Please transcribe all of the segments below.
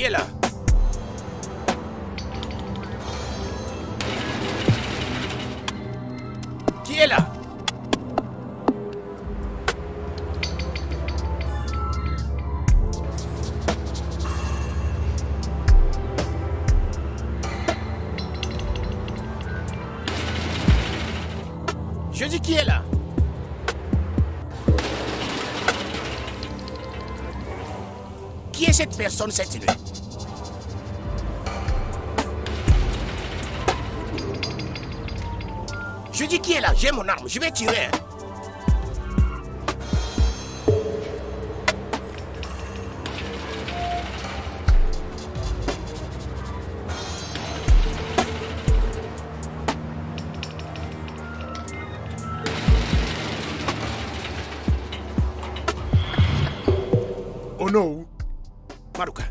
qui est là? Qui est là? Je dis qui est là? Qui est cette personne cette nuit? Je dis qui est là? J'ai mon arme, je vais tirer. Onoh, Marouka.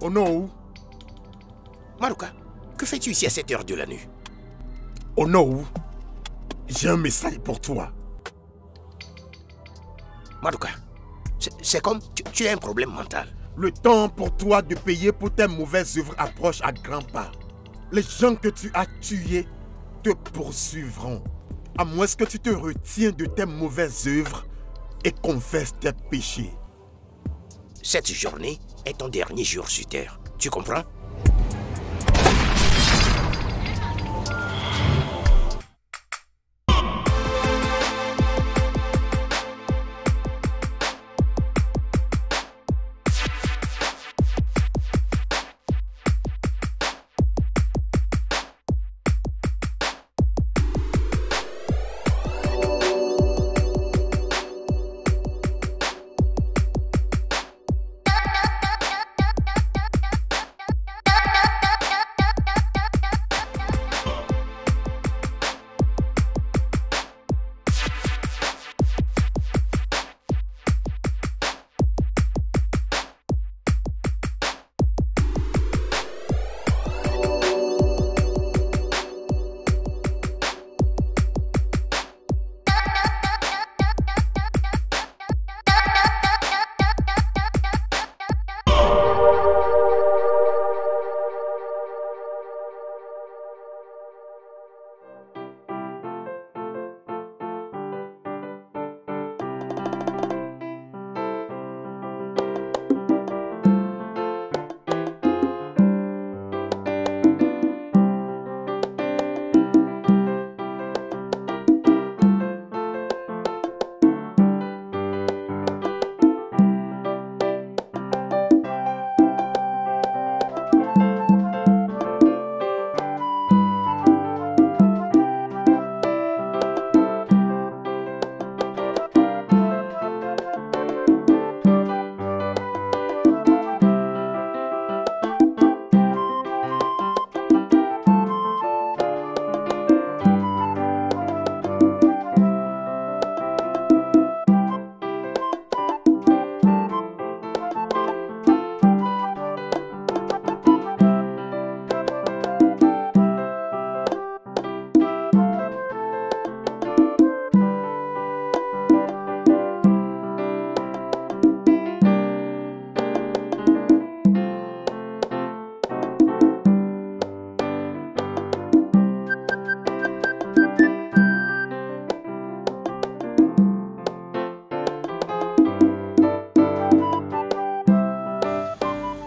Onoh, Marouka, que fais-tu ici à cette heure de la nuit? Onoh, j'ai un message pour toi. Marouka, c'est comme tu as un problème mental. Le temps pour toi de payer pour tes mauvaises œuvres approche à grands pas. Les gens que tu as tués te poursuivront. À moins que tu te retiens de tes mauvaises œuvres et confesses tes péchés. Cette journée est ton dernier jour sur Terre. Tu comprends?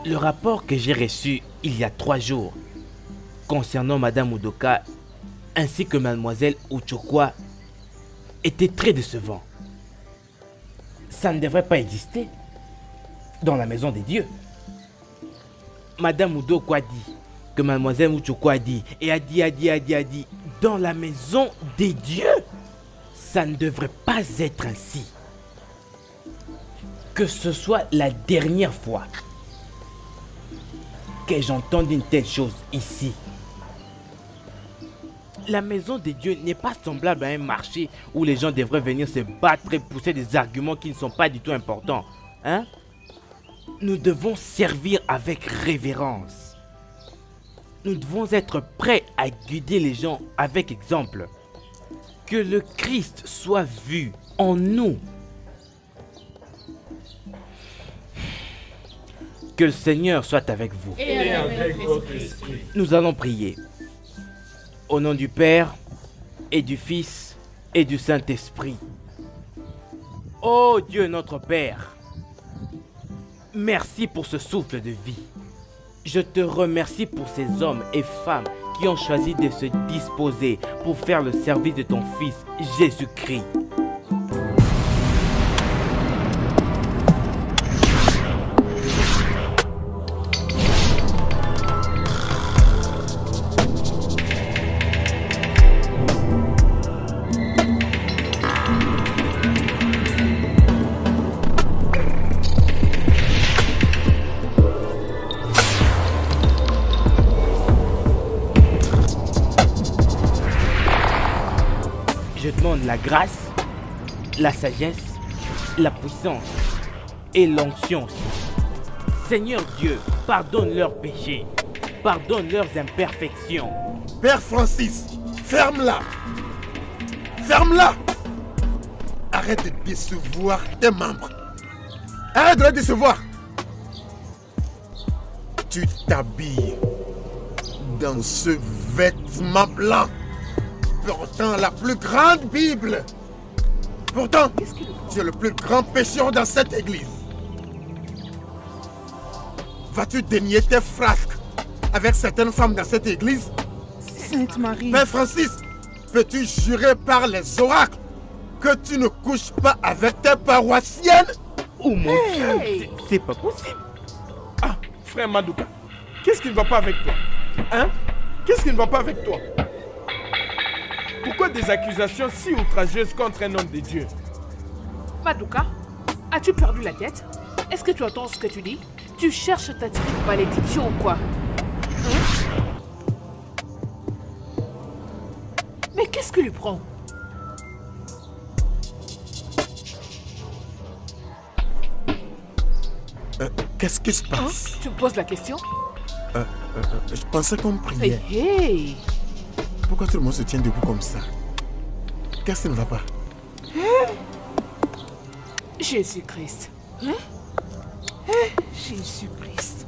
Le rapport que j'ai reçu il y a 3 jours concernant Madame Udoka ainsi que Mademoiselle Uchokwa était très décevant. Ça ne devrait pas exister dans la maison des dieux. Madame Udoka a dit que Mademoiselle Uchokwa a dit et a dit dans la maison des dieux. Ça ne devrait pas être ainsi. Que ce soit la dernière fois que j'entende une telle chose ici. La maison des dieux n'est pas semblable à un marché où les gens devraient venir se battre et pousser des arguments qui ne sont pas du tout importants. Hein? Nous devons servir avec révérence. Nous devons être prêts à guider les gens avec exemple. Que le Christ soit vu en nous. Que le Seigneur soit avec vous. Et avec votre esprit. Nous allons prier. Au nom du Père, et du Fils, et du Saint-Esprit. Ô Dieu notre Père, merci pour ce souffle de vie. Je te remercie pour ces hommes et femmes qui ont choisi de se disposer pour faire le service de ton Fils, Jésus-Christ. La grâce, la sagesse, la puissance et l'onction. Seigneur Dieu, pardonne leurs péchés, pardonne leurs imperfections. Père Francis, ferme-la! Ferme-la! Arrête de décevoir tes membres. Arrête de la décevoir. Tu t'habilles dans ce vêtement blanc. Pourtant, la plus grande Bible. Pourtant, tu es le plus grand pécheur dans cette église. Vas-tu dénier tes frasques avec certaines femmes dans cette église? Sainte Marie. Père Francis, peux-tu jurer par les oracles que tu ne couches pas avec tes paroissiennes? Oh mon Dieu, c'est pas possible. Ah, frère Maduka, qu'est-ce qui ne va pas avec toi? Hein? Qu'est-ce qui ne va pas avec toi? Pourquoi des accusations si outrageuses contre un homme de Dieu? Maduka, as-tu perdu la tête? Est-ce que tu entends ce que tu dis? Tu cherches ta triple malédiction ou quoi? Mais qu'est-ce que lui prend? Qu'est-ce qui se passe? Tu me poses la question? Je pensais qu'on priait. Hey, hey. Pourquoi tout le monde se tient debout comme ça? Qu'est-ce qui ne va pas? Jésus-Christ. Hein? Jésus-Christ.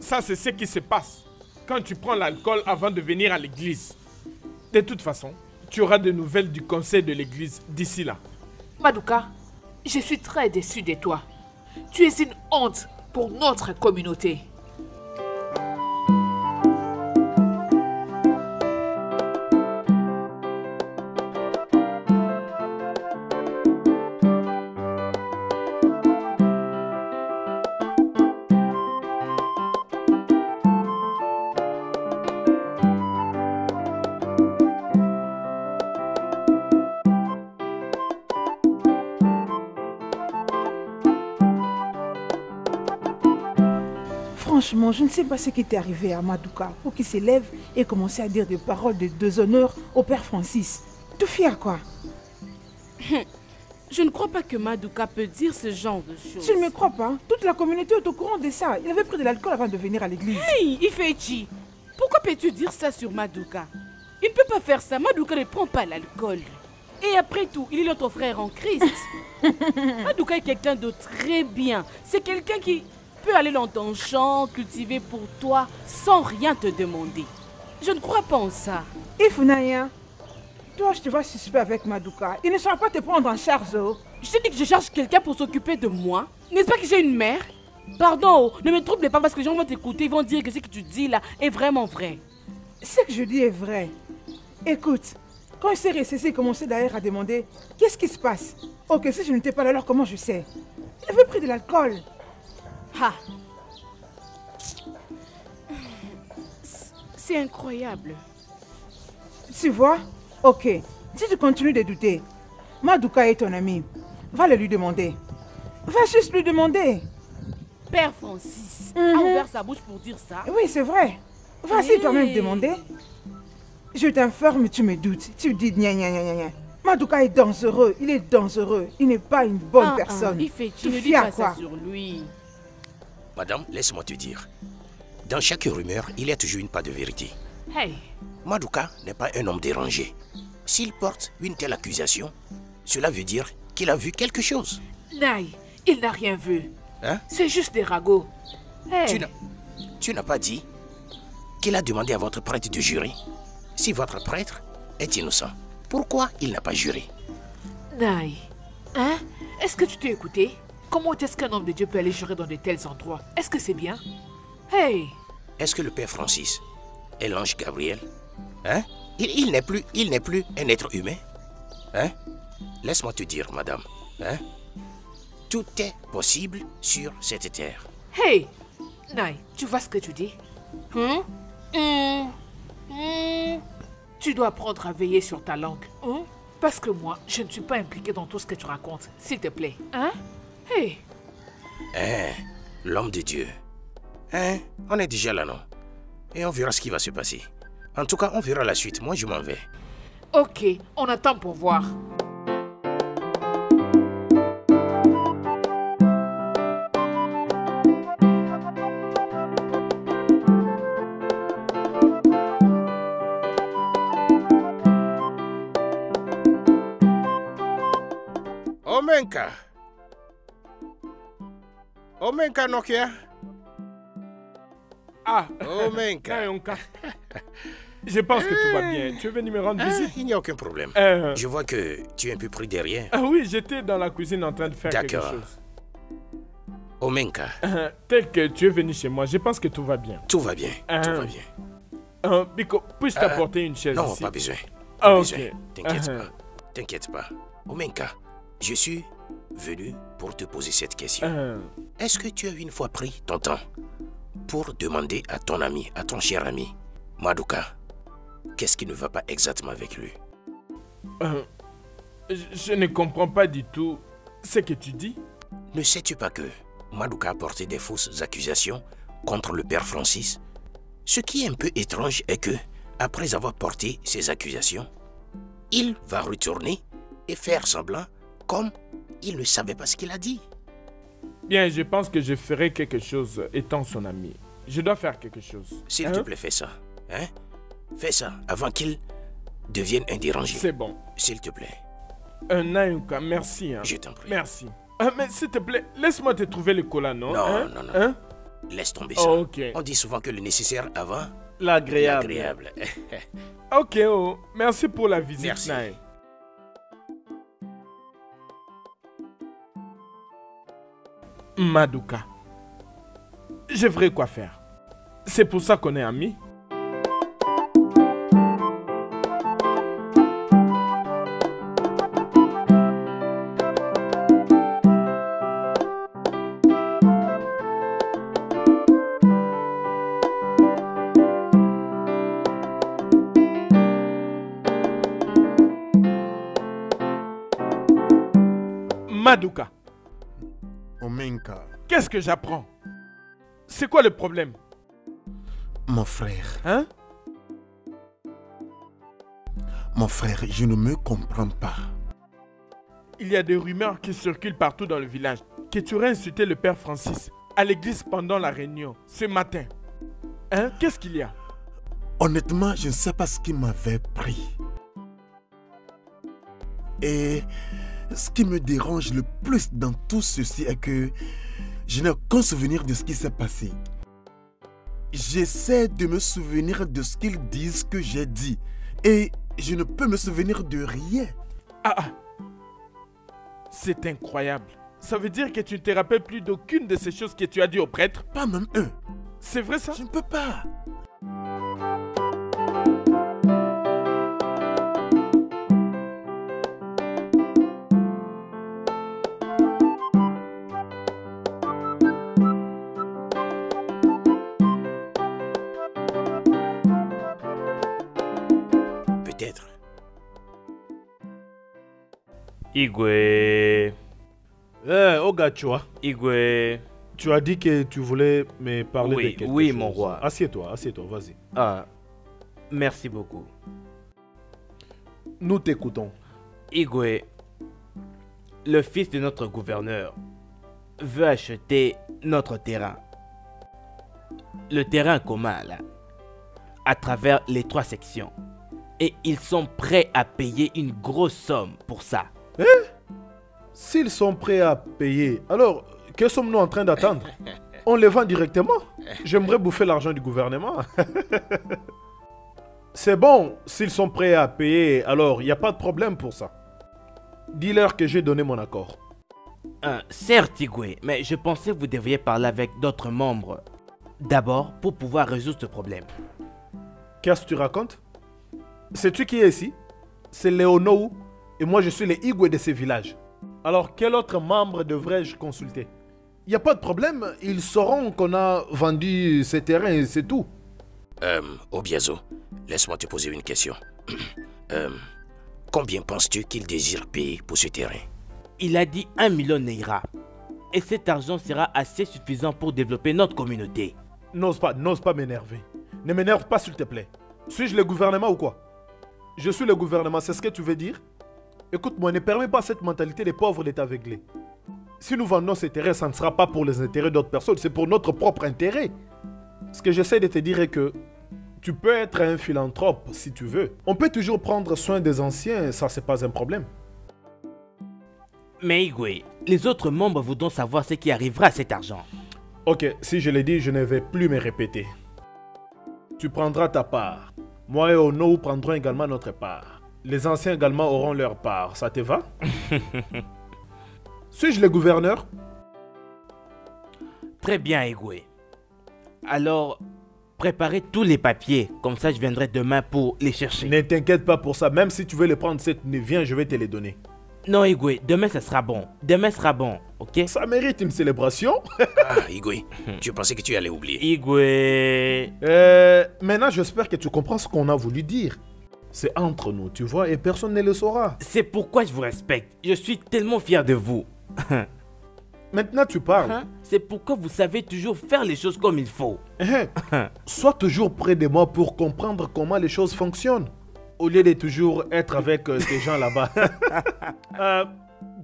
Ça, c'est ce qui se passe quand tu prends l'alcool avant de venir à l'église. De toute façon, tu auras des nouvelles du conseil de l'église d'ici là. Maduka, je suis très déçue de toi. Tu es une honte pour notre communauté. Franchement, je ne sais pas ce qui t'est arrivé à Maduka pour qu'il s'élève et commence à dire des paroles de déshonneur au Père Francis. Tout fier quoi. Je ne crois pas que Maduka peut dire ce genre de choses. Tu ne me crois pas? Toute la communauté est au courant de ça. Il avait pris de l'alcool avant de venir à l'église. Hey, Ifeji, pourquoi peux-tu dire ça sur Maduka? Il ne peut pas faire ça. Maduka ne prend pas l'alcool. Et après tout, il est notre frère en Christ. Maduka est quelqu'un de très bien. C'est quelqu'un qui... Tu peux aller dans ton champ, cultiver pour toi, sans rien te demander. Je ne crois pas en ça. Ifunanya, toi je te vois suspect avec Maduka. Il ne saura pas te prendre en charge. Oh. Je te dis que je cherche quelqu'un pour s'occuper de moi. N'est-ce pas que j'ai une mère? Pardon, ne me trouble pas parce que les gens vont t'écouter. Ils vont dire que ce que tu dis là est vraiment vrai. Ce que je dis est vrai. Écoute, quand il s'est récessé, il commençait d'ailleurs à demander « Qu'est-ce qui se passe ?»« Ok, si je n'étais pas là, alors comment je sais ?» Il avait pris de l'alcool. Ah. C'est incroyable. Tu vois? Ok. Si tu continues de douter, Maduka est ton ami. Va le lui demander. Va juste lui demander. Père Francis a ouvert sa bouche pour dire ça. Oui, c'est vrai. Vas-y toi-même demander. Je t'informe, tu me doutes. Tu dis gna gna gna gna. Maduka est dangereux. Il est dangereux. Il n'est pas une bonne personne. Il fait, tu ne dis pas ça sur lui. Madame, laisse-moi te dire. Dans chaque rumeur, il y a toujours une part de vérité. Hey. Maduka n'est pas un homme dérangé. S'il porte une telle accusation, cela veut dire qu'il a vu quelque chose. Naï, il n'a rien vu. Hein? C'est juste des ragots. Hey. Tu n'as pas dit qu'il a demandé à votre prêtre de jurer? Si votre prêtre est innocent, pourquoi il n'a pas juré? Naï, hein? Est-ce que tu t'es écouté? Comment est-ce qu'un homme de Dieu peut aller jurer dans de tels endroits? Est-ce que c'est bien? Hey! Est-ce que le Père Francis est l'ange Gabriel? Hein? Il n'est plus un être humain? Hein? Laisse-moi te dire, madame. Hein? Tout est possible sur cette terre. Hey! Naï, tu vois ce que tu dis? Hein? Tu dois apprendre à veiller sur ta langue. Hein? Parce que moi, je ne suis pas impliquée dans tout ce que tu racontes. S'il te plaît. Hein? Hey! Hein? L'homme de Dieu. Hein? On est déjà là, non? Et on verra ce qui va se passer. En tout cas, on verra la suite. Moi, je m'en vais. Ok, on attend pour voir. Omenka. Omenka Nokia. Ah, Omenka. Je pense que tout va bien. Tu veux venir me rendre visite? Il n'y a aucun problème. Je vois que tu es un peu pris derrière. Ah oui, j'étais dans la cuisine en train de faire quelque chose. Omenka. Tel que tu es venu chez moi, je pense que tout va bien. Tout va bien. Tout va bien. Biko, puis-je t'apporter une chaise? Non, ici? Pas besoin. Ah, ok. T'inquiète pas. T'inquiète pas. Omenka, je suis venu pour te poser cette question. Est-ce que tu as une fois pris ton temps pour demander à ton ami, à ton cher ami, Maduka, qu'est-ce qui ne va pas exactement avec lui? Je ne comprends pas du tout ce que tu dis. Ne sais-tu pas que Maduka a porté des fausses accusations contre le Père Francis? Ce qui est un peu étrange est que, après avoir porté ces accusations, il va retourner et faire semblant comme il ne savait pas ce qu'il a dit. Bien, je pense que je ferai quelque chose étant son ami. Je dois faire quelque chose. S'il te plaît, fais ça. Hein? Fais ça avant qu'il devienne un dérangé. C'est bon. S'il te plaît. Naïouka, merci. Hein? Je t'en prie. Merci. Mais s'il te plaît, laisse-moi te trouver le cola, non? Non, hein? Non. Hein? Laisse tomber ça. Okay. On dit souvent que le nécessaire avant... L'agréable. Ok, merci pour la visite, merci. Naï. Maduka, je verrai quoi faire. C'est pour ça qu'on est amis. Maduka. Omenka. Qu'est-ce que j'apprends? C'est quoi le problème? Mon frère. Hein? Mon frère, je ne me comprends pas. Il y a des rumeurs qui circulent partout dans le village que tu aurais insulté le Père Francis à l'église pendant la réunion ce matin. Hein? Qu'est-ce qu'il y a? Honnêtement, je ne sais pas ce qui m'avait pris. Et... ce qui me dérange le plus dans tout ceci est que je n'ai aucun souvenir de ce qui s'est passé. J'essaie de me souvenir de ce qu'ils disent que j'ai dit. Et je ne peux me souvenir de rien. Ah! C'est incroyable. Ça veut dire que tu ne te rappelles plus d'aucune de ces choses que tu as dit au prêtre? Pas même eux. C'est vrai ça? Je ne peux pas. Igwe. Ogachua. Igwe. Tu as dit que tu voulais me parler de quelque chose. Oui, mon roi. Assieds-toi, vas-y. Ah, merci beaucoup. Nous t'écoutons. Igwe, le fils de notre gouverneur veut acheter notre terrain. le terrain commun là, à travers les 3 sections. Et ils sont prêts à payer une grosse somme pour ça. Hein? S'ils sont prêts à payer, alors que sommes-nous en train d'attendre? On les vend directement. J'aimerais bouffer l'argent du gouvernement. C'est bon, s'ils sont prêts à payer, alors il n'y a pas de problème pour ça. Dis-leur que j'ai donné mon accord. Certes, Igwe, mais je pensais que vous devriez parler avec d'autres membres d'abord pour pouvoir résoudre ce problème. Qu'est-ce que tu racontes? Sais-tu qui est ici? C'est Léonou et moi je suis les Igwe de ces villages. Alors quel autre membre devrais-je consulter? Il n'y a pas de problème, ils sauront qu'on a vendu ces terrains et c'est tout. Obiazo, laisse-moi te poser une question. Combien penses-tu qu'il désire payer pour ce terrain? Il a dit 1 million Naira. Et cet argent sera assez suffisant pour développer notre communauté. N'ose pas m'énerver. Ne m'énerve pas s'il te plaît. Suis-je le gouvernement ou quoi? Je suis le gouvernement, c'est ce que tu veux dire? Écoute-moi, ne permets pas cette mentalité des pauvres d'être aveuglés. Si nous vendons ces terrains, ça ne sera pas pour les intérêts d'autres personnes, c'est pour notre propre intérêt. Ce que j'essaie de te dire est que tu peux être un philanthrope si tu veux. On peut toujours prendre soin des anciens, ça c'est pas un problème. Mais Igwe, les autres membres voudront savoir ce qui arrivera à cet argent. Ok, si je l'ai dit, je ne vais plus me répéter. Tu prendras ta part. Moi et Onoh prendrons également notre part. Les anciens également auront leur part, ça te va? Suis-je le gouverneur? Très bien, Igwe. Alors, préparez tous les papiers, comme ça je viendrai demain pour les chercher. Ne t'inquiète pas pour ça, même si tu veux les prendre cette nuit, viens, je vais te les donner. Non, Igwe, demain ça sera bon. Demain sera bon, ok? Ça mérite une célébration. Ah, Igwe, je pensais que tu allais oublier. Igwe... maintenant, j'espère que tu comprends ce qu'on a voulu dire. C'est entre nous, tu vois, et personne ne le saura. C'est pourquoi je vous respecte. Je suis tellement fier de vous. Maintenant, tu parles. C'est pourquoi vous savez toujours faire les choses comme il faut. Sois toujours près de moi pour comprendre comment les choses fonctionnent. Au lieu de toujours être avec ces gens là-bas.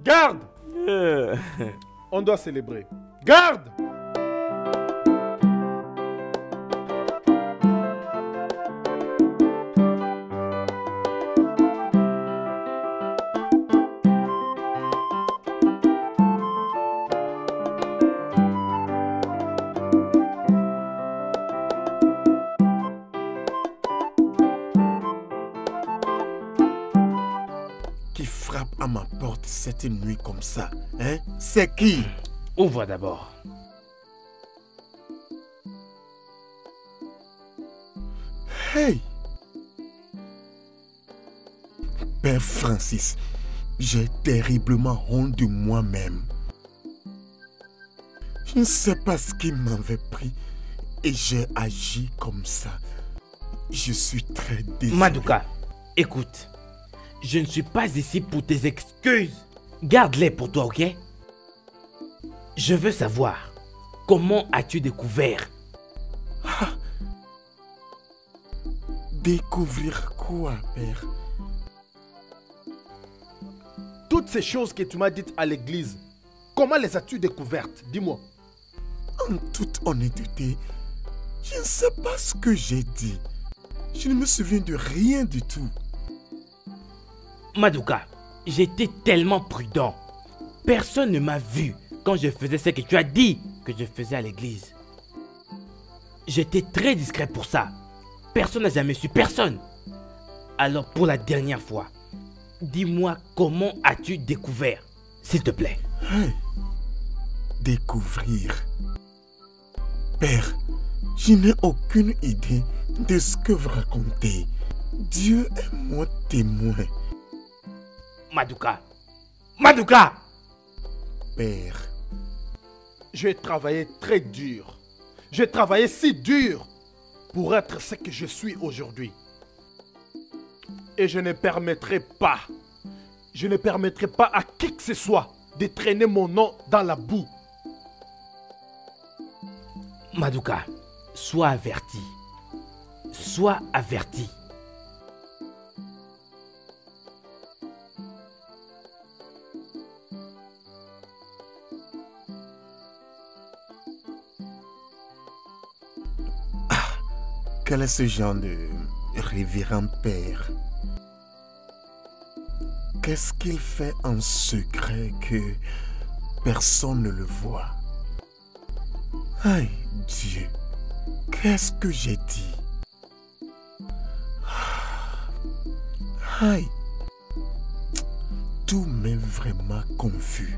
Garde! On doit célébrer. Garde! Cette nuit comme ça, hein? C'est qui? Ouvre d'abord. Hey! Père Francis, j'ai terriblement honte de moi-même. Je ne sais pas ce qui m'avait pris et j'ai agi comme ça. Je suis très désolé. Maduka, écoute, je ne suis pas ici pour tes excuses. Garde-les pour toi, ok? Je veux savoir, comment as-tu découvert? Découvrir quoi, père? Toutes ces choses que tu m'as dites à l'église, comment les as-tu découvertes? Dis-moi. En toute honnêteté, je ne sais pas ce que j'ai dit. Je ne me souviens de rien du tout. Maduka, j'étais tellement prudent. Personne ne m'a vu quand je faisais ce que tu as dit que je faisais à l'église. J'étais très discret pour ça. Personne n'a jamais su, personne. Alors pour la dernière fois, dis-moi comment as-tu découvert, s'il te plaît. Découvrir? Père, je n'ai aucune idée de ce que vous racontez. Dieu est mon témoin. Maduka! Maduka! Père, j'ai travaillé très dur. J'ai travaillé si dur pour être ce que je suis aujourd'hui. Et je ne permettrai pas à qui que ce soit de traîner mon nom dans la boue. Maduka, sois averti. Sois averti. quel est ce genre de révérend père? Qu'est-ce qu'il fait en secret que personne ne le voit? Aïe Dieu, qu'est-ce que j'ai dit? Aïe, tout m'est vraiment confus.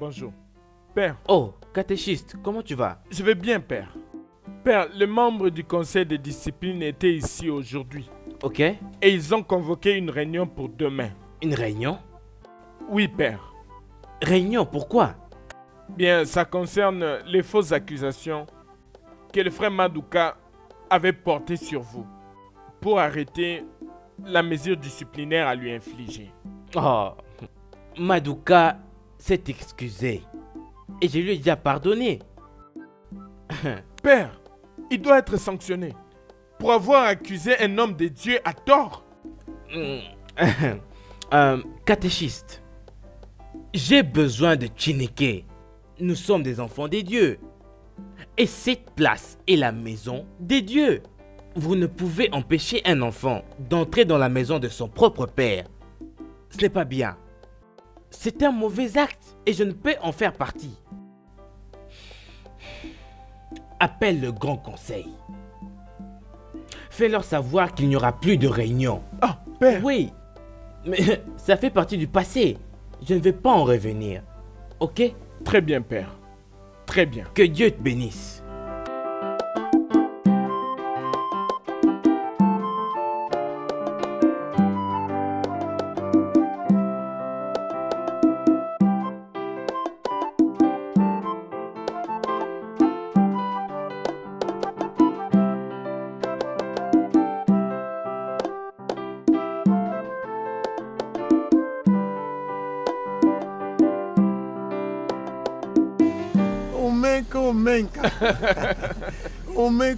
Bonjour. Père. Oh, catéchiste, comment tu vas? Je vais bien, Père. Père, les membres du conseil de discipline étaient ici aujourd'hui. Ok. Et ils ont convoqué une réunion pour demain. Une réunion? Oui, Père. Réunion, pourquoi? Bien, ça concerne les fausses accusations que le frère Maduka avait portées sur vous pour arrêter la mesure disciplinaire à lui infliger. Oh, Maduka s'est excusé. Et je lui ai déjà pardonné. Père, il doit être sanctionné pour avoir accusé un homme de Dieu à tort. Catéchiste, j'ai besoin de Tchineke. Nous sommes des enfants des dieux. Et cette place est la maison des dieux. Vous ne pouvez empêcher un enfant d'entrer dans la maison de son propre père. Ce n'est pas bien. C'est un mauvais acte et je ne peux en faire partie. Appelle le grand conseil. Fais-leur savoir qu'il n'y aura plus de réunion. Ah, père! Oui, mais ça fait partie du passé. Je ne vais pas en revenir. Ok? Très bien, père. Très bien. Que Dieu te bénisse.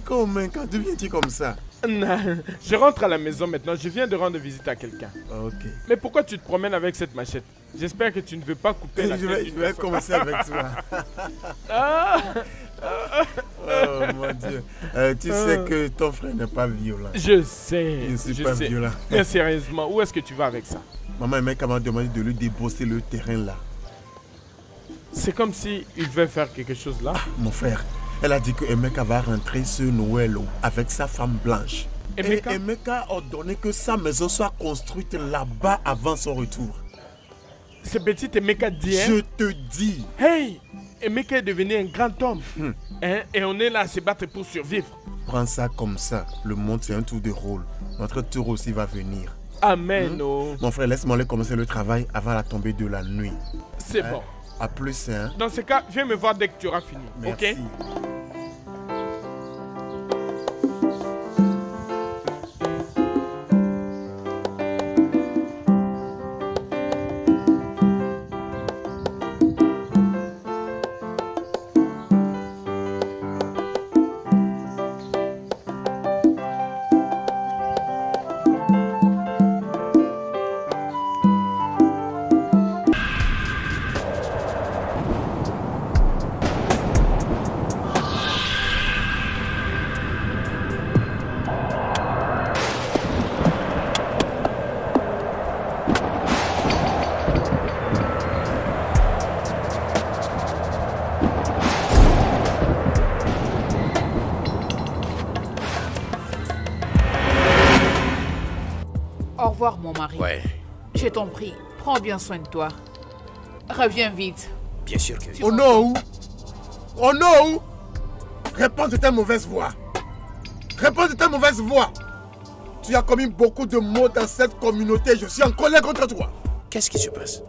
Omenka, d'où viens-tu comme ça? Non, je rentre à la maison maintenant, je viens de rendre visite à quelqu'un. Ok. Mais pourquoi tu te promènes avec cette machette? J'espère que tu ne veux pas couper la tête. Je vais commencer avec toi. Oh mon Dieu. Tu sais que ton frère n'est pas violent. Je sais. Je ne suis pas violent. Mais sérieusement, où est-ce que tu vas avec ça? Maman et mec m'a demandé de lui débosser le terrain là. C'est comme si il veut faire quelque chose là. Ah, mon frère, elle a dit que Emeka va rentrer ce Noël avec sa femme blanche. Emeka? Et Emeka a ordonné que sa maison soit construite là-bas avant son retour. Ce petit Emeka d'hier. Je te dis. Hey, Emeka est devenu un grand homme. Hein? Et on est là à se battre pour survivre. Prends ça comme ça. Le monde, c'est un tour de rôle. Notre tour aussi va venir. Amen. Mon frère, laisse-moi commencer le travail avant la tombée de la nuit. C'est bon. À plus, hein. Dans ce cas, viens me voir dès que tu auras fini. Merci. Ok? Mon mari. Ouais. Je t'en prie, prends bien soin de toi. Reviens vite. Bien sûr que oui. Onoh! Réponds de ta mauvaise voix. Tu as commis beaucoup de maux dans cette communauté. Je suis en colère contre toi. Qu'est-ce qui se passe?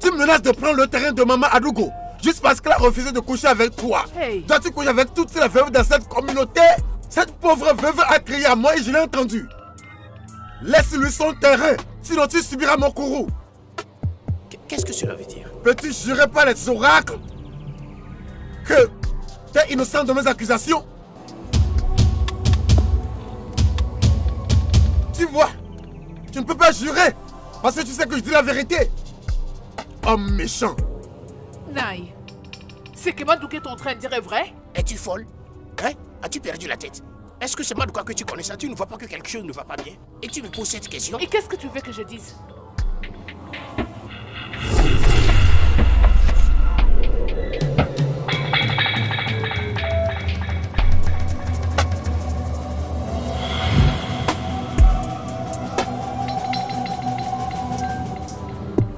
Tu menaces de prendre le terrain de maman Adogo. juste parce qu'elle a refusé de coucher avec toi. Hey. Dois-tu coucher avec toutes les veuves dans cette communauté? Cette pauvre veuve a crié à moi et je l'ai entendue. Laisse-lui son terrain, sinon tu subiras mon courroux. Qu'est-ce que cela veut dire? Peux-tu jurer par les oracles que tu es innocent de mes accusations? Tu vois, tu ne peux pas jurer parce que tu sais que je dis la vérité. Homme méchant. Naï, c'est que Mandouke est en train de dire est vrai? Es-tu folle? Hein? As-tu perdu la tête? Est-ce que c'est Mandouka que tu connais ça? Tu ne vois pas que quelque chose ne va pas bien? Et tu me poses cette question? Et qu'est-ce que tu veux que je dise?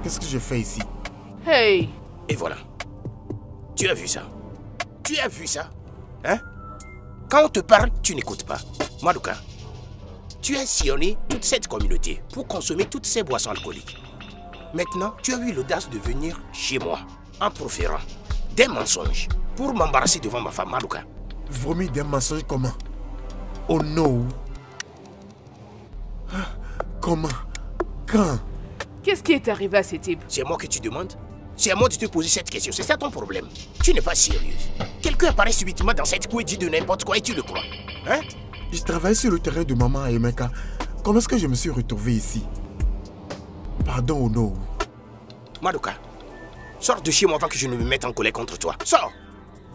Qu'est-ce que je fais ici? Hey! Et voilà. Tu as vu ça? Tu as vu ça? Hein? Quand on te parle, tu n'écoutes pas. Maduka, tu as sillonné toute cette communauté pour consommer toutes ces boissons alcooliques. Maintenant, tu as eu l'audace de venir chez moi en proférant des mensonges pour m'embarrasser devant ma femme, Maduka. Vomir des mensonges comment? Oh non! Comment? Quand? Qu'est-ce qui est arrivé à ce type? C'est à moi que tu demandes? C'est à moi de te poser cette question, c'est ça ton problème? Tu n'es pas sérieuse. Quelqu'un apparaît subitement dans cette couille et dit de n'importe quoi et tu le crois. Hein? Je travaille sur le terrain de maman à Emeka. Comment est-ce que je me suis retrouvé ici? Pardon ou non? Maduka, sors de chez moi avant que je ne me mette en colère contre toi. Sors!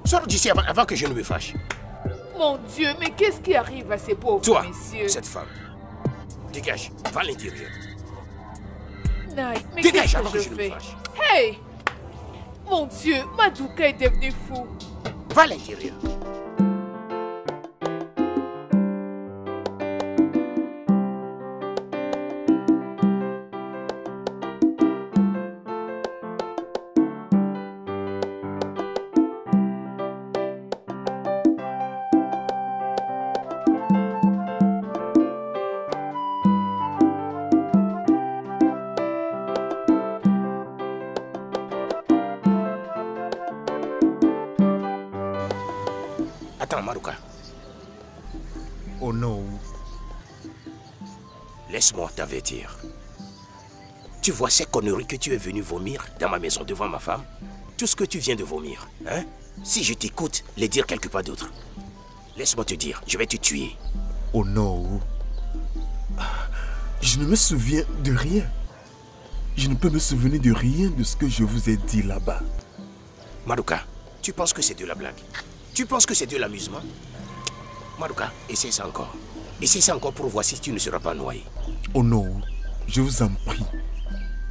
Sors d'ici avant que je ne me fâche. Mon Dieu, mais qu'est-ce qui arrive à ces pauvres messieurs? Toi, cette femme. Dégage, va à l'intérieur. Mais dégage avant que je ne me fâche. Hey! Mon Dieu, Maduka est devenu fou. Va à l'intérieur. Laisse-moi t'avertir. Tu vois ces conneries que tu es venu vomir dans ma maison devant ma femme? Tout ce que tu viens de vomir, hein? Si je t'écoute, les dire quelque part d'autre. Laisse-moi te dire, je vais te tuer. Oh non. Je ne me souviens de rien. Je ne peux me souvenir de rien de ce que je vous ai dit là-bas. Maduka, tu penses que c'est de la blague? Tu penses que c'est de l'amusement? Maduka, essaie ça encore. Essaie ça encore pour voir si tu ne seras pas noyé. Oh non, je vous en prie.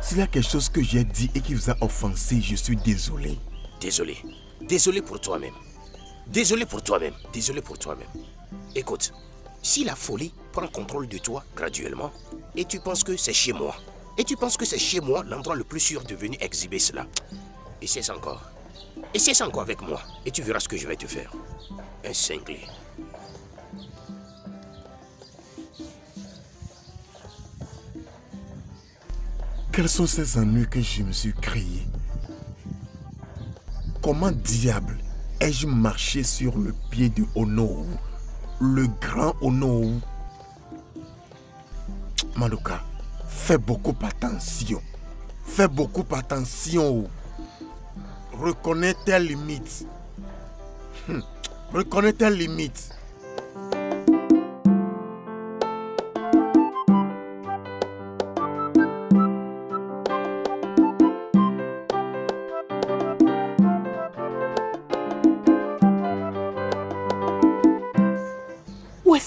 S'il y a quelque chose que j'ai dit et qui vous a offensé, je suis désolé. Désolé. Désolé pour toi-même. Désolé pour toi-même. Désolé pour toi-même. Écoute, si la folie prend contrôle de toi graduellement et tu penses que c'est chez moi, et tu penses que c'est chez moi l'endroit le plus sûr de venir exhiber cela, essaie ça encore. Essaie ça encore avec moi et tu verras ce que je vais te faire. Un cinglé. Quels sont ces ennuis que je me suis créés? Comment diable ai-je marché sur le pied de Onoh, le grand Onoh? Maduka, fais beaucoup attention. Fais beaucoup attention. Reconnais tes limites. Reconnais tes limites.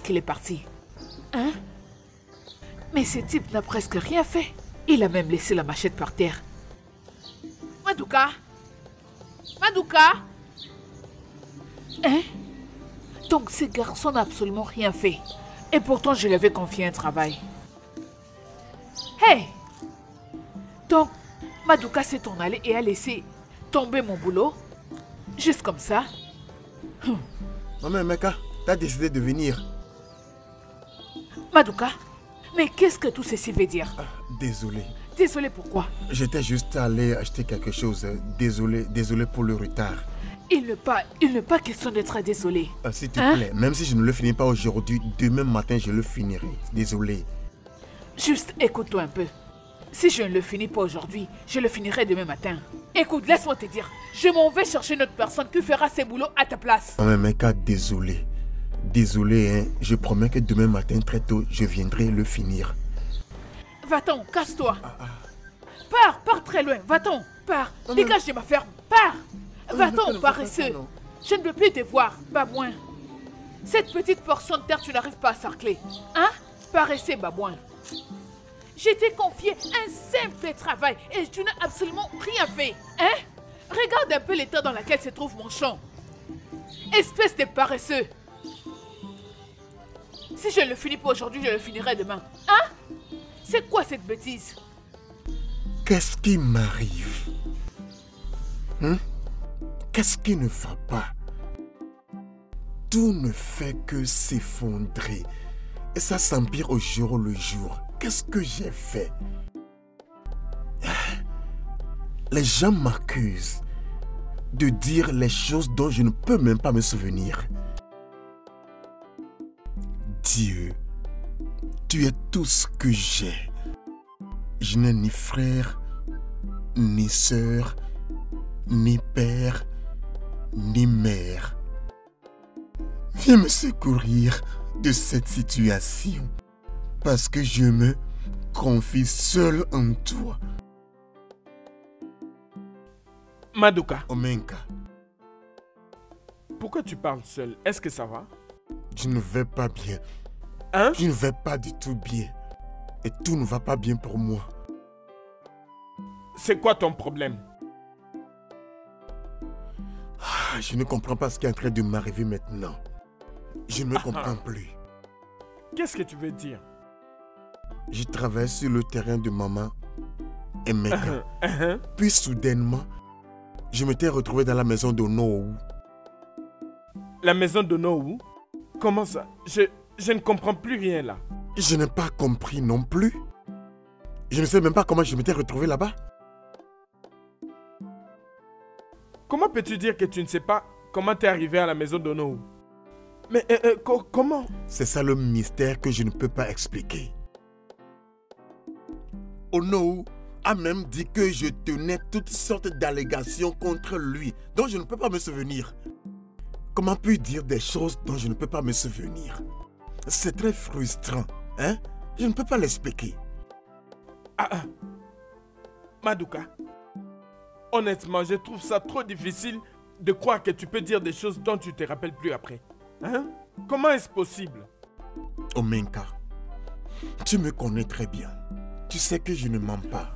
Il est parti. Hein? Mais ce type n'a presque rien fait. Il a même laissé la machette par terre. Maduka? Maduka? Hein? Donc ce garçon n'a absolument rien fait. Et pourtant je lui avais confié un travail. Hey! Donc Maduka s'est en allée et a laissé tomber mon boulot? Juste comme ça? Maman, Meka, t'as décidé de venir. Maduka, mais qu'est-ce que tout ceci veut dire? Ah, désolé. Désolé pourquoi? J'étais juste allé acheter quelque chose. Désolé pour le retard. Il n'est pas question d'être désolé. S'il te plaît, même si je ne le finis pas aujourd'hui, demain matin je le finirai. Désolé. Juste écoute-toi un peu. Si je ne le finis pas aujourd'hui, je le finirai demain matin. Écoute, laisse-moi te dire, je m'en vais chercher une autre personne qui fera ses boulots à ta place. Oh, mais Meka, désolé. Désolé, hein. Je promets que demain matin, très tôt, je viendrai le finir. Va-t'en, casse-toi. Pars très loin, va-t'en, pars. Oh, dégage de ma ferme, pars. Va-t'en, paresseux. Je ne veux plus te voir, babouin. Cette petite portion de terre, tu n'arrives pas à sarcler. Hein? Paresseux, babouin. Je t'ai confié un simple travail et tu n'as absolument rien fait, hein? Regarde un peu l'état dans lequel se trouve mon champ. Espèce de paresseux. Si je ne le finis pas aujourd'hui, je le finirai demain, hein? C'est quoi cette bêtise? Qu'est-ce qui m'arrive? Hein? Qu'est-ce qui ne va pas? Tout ne fait que s'effondrer. Et ça s'empire au jour le jour. Qu'est-ce que j'ai fait? Les gens m'accusent de dire les choses dont je ne peux même pas me souvenir. Dieu, tu es tout ce que j'ai. Je n'ai ni frère, ni sœur, ni père, ni mère. Viens me secourir de cette situation. Parce que je me confie seul en toi. Maduka. Omenka. Pourquoi tu parles seul? Est-ce que ça va? Je ne vais pas bien. Hein? Je ne vais pas du tout bien. Et tout ne va pas bien pour moi. C'est quoi ton problème? Je ne comprends pas ce qui est en train de m'arriver maintenant. Je ne comprends plus. Qu'est-ce que tu veux dire? Je travaillais sur le terrain de maman et Meka. Puis soudainement, je m'étais retrouvé dans la maison de Nohou. La maison de Nohou? Comment ça? Je ne comprends plus rien là. Je n'ai pas compris non plus. Je ne sais même pas comment je m'étais retrouvé là-bas. Comment peux-tu dire que tu ne sais pas comment tu es arrivé à la maison de Nohou? Mais comment? C'est ça le mystère que je ne peux pas expliquer. Onoh a même dit que je tenais toutes sortes d'allégations contre lui, dont je ne peux pas me souvenir. Comment puis dire des choses dont je ne peux pas me souvenir? C'est très frustrant, hein? Je ne peux pas l'expliquer. Maduka, honnêtement, je trouve ça trop difficile de croire que tu peux dire des choses dont tu ne te rappelles plus après. Hein? Comment est-ce possible? Omenka, tu me connais très bien. Tu sais que je ne mens pas.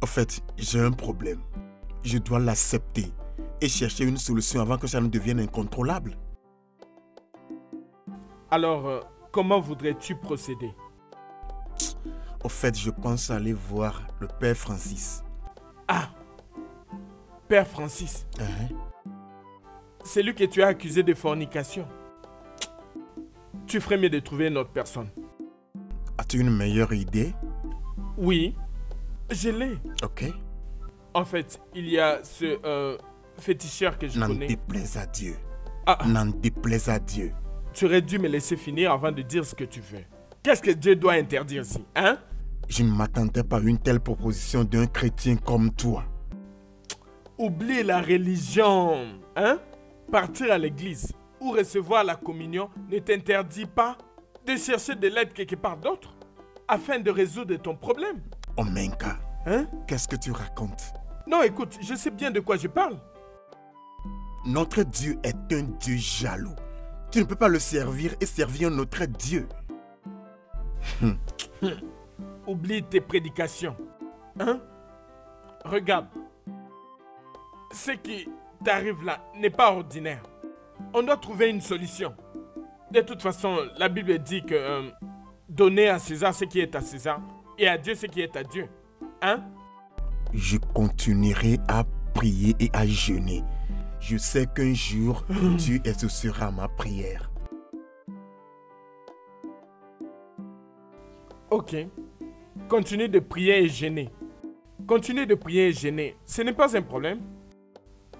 En fait, j'ai un problème. Je dois l'accepter et chercher une solution avant que ça ne devienne incontrôlable. Alors, comment voudrais-tu procéder? En fait, je pense aller voir le Père Francis. Père Francis? C'est lui que tu as accusé de fornication. Tu ferais mieux de trouver une autre personne. As-tu une meilleure idée? Oui, je l'ai. Ok. En fait, il y a ce féticheur que je connais. N'en déplaise à Dieu. N'en déplaise à Dieu. Tu aurais dû me laisser finir avant de dire ce que tu veux. Qu'est-ce que Dieu doit interdire ici, hein? Je ne m'attendais pas à une telle proposition d'un chrétien comme toi. Oublie la religion, hein? Partir à l'église ou recevoir la communion ne t'interdit pas de chercher de l'aide quelque part d'autre afin de résoudre ton problème. Omenka, qu'est-ce que tu racontes? Non, écoute, je sais bien de quoi je parle. Notre Dieu est un Dieu jaloux. Tu ne peux pas le servir et servir notre Dieu. Oublie tes prédications. Hein? Regarde. Ce qui t'arrive là n'est pas ordinaire. On doit trouver une solution. De toute façon, la Bible dit que donner à César ce qui est à César et à Dieu ce qui est à Dieu. Hein? Je continuerai à prier et à jeûner. Je sais qu'un jour, Dieu exaucera ma prière. Ok. Continuez de prier et jeûner. Continuez de prier et jeûner. Ce n'est pas un problème.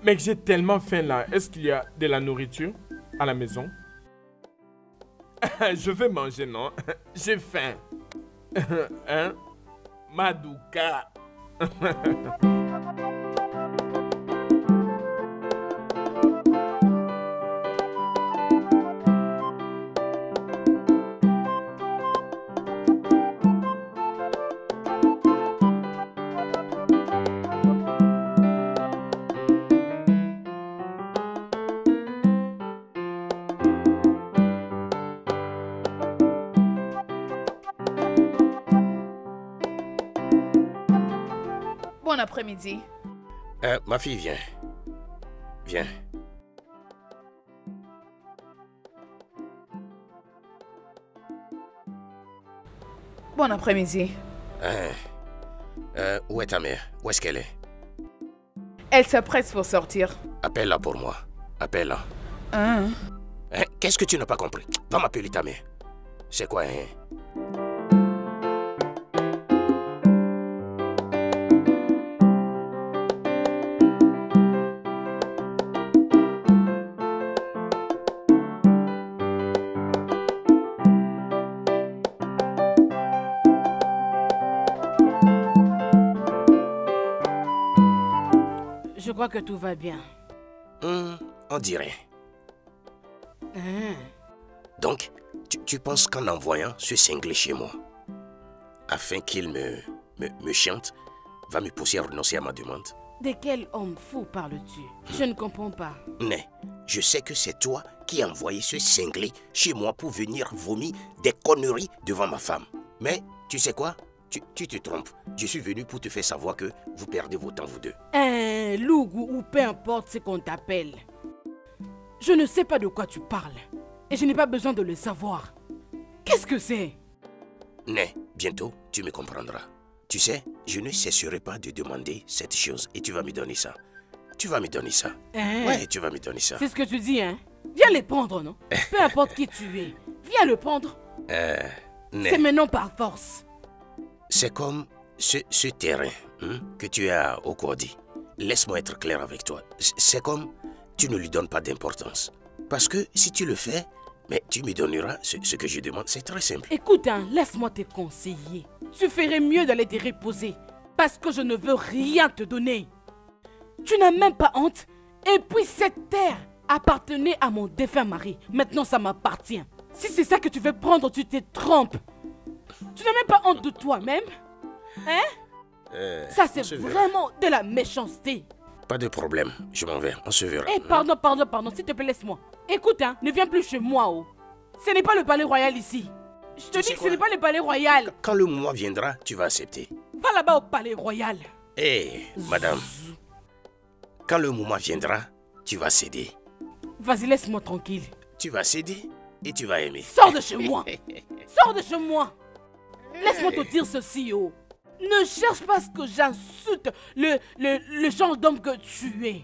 Mais j'ai tellement faim là. Est-ce qu'il y a de la nourriture à la maison? Je vais manger, non? J'ai faim. Hein? Maduka. Bon après-midi. Ma fille, viens. Viens. Bon après-midi. Où est ta mère? Où est-ce qu'elle est? Elle s'apprête pour sortir. Appelle-la pour moi. Appelle-la. Hein? Qu'est-ce que tu n'as pas compris? Va m'appeler ta mère. C'est quoi, hein? Je crois que tout va bien. On dirait. Donc, tu penses qu'en envoyant ce cinglé chez moi, afin qu'il me chante, va me pousser à renoncer à ma demande? De quel homme fou parles-tu? Je ne comprends pas. Mais, je sais que c'est toi qui as envoyé ce cinglé chez moi pour venir vomir des conneries devant ma femme. Mais, tu sais quoi? Tu te trompes. Je suis venu pour te faire savoir que vous perdez vos temps, vous deux. Lougou ou peu importe ce qu'on t'appelle. Je ne sais pas de quoi tu parles. Et je n'ai pas besoin de le savoir. Qu'est-ce que c'est? Mais, bientôt, tu me comprendras. Tu sais, je ne cesserai pas de demander cette chose. Et tu vas me donner ça. Tu vas me donner ça. Ouais, tu vas me donner ça. C'est ce que tu dis, hein? Viens le prendre, non? Peu importe qui tu es. Viens le prendre. C'est maintenant par force. C'est comme ce terrain que tu as au Cordi. Laisse-moi être clair avec toi. C'est comme tu ne lui donnes pas d'importance. Parce que si tu le fais, mais tu me donneras ce que je demande. C'est très simple. Écoute, laisse-moi te conseiller. Tu ferais mieux d'aller te reposer. Parce que je ne veux rien te donner. Tu n'as même pas honte. Et puis cette terre appartenait à mon défunt mari. Maintenant, ça m'appartient. Si c'est ça que tu veux prendre, tu te trompes. Tu n'as même pas honte de toi-même? Hein? Ça, c'est vraiment de la méchanceté. Pas de problème, je m'en vais, on se verra. Pardon, s'il te plaît, laisse-moi. Écoute, ne viens plus chez moi, oh. Ce n'est pas le palais royal ici. Je te dis que ce n'est pas le palais royal. Quand le moment viendra, tu vas accepter. Va là-bas au palais royal. Hé, madame. Quand le moment viendra, tu vas céder. Vas-y, laisse-moi tranquille. Tu vas céder et tu vas aimer. Sors de chez moi. Sors de chez moi. Laisse-moi te dire ceci, oh. Ne cherche pas ce que j'insulte le genre d'homme que tu es.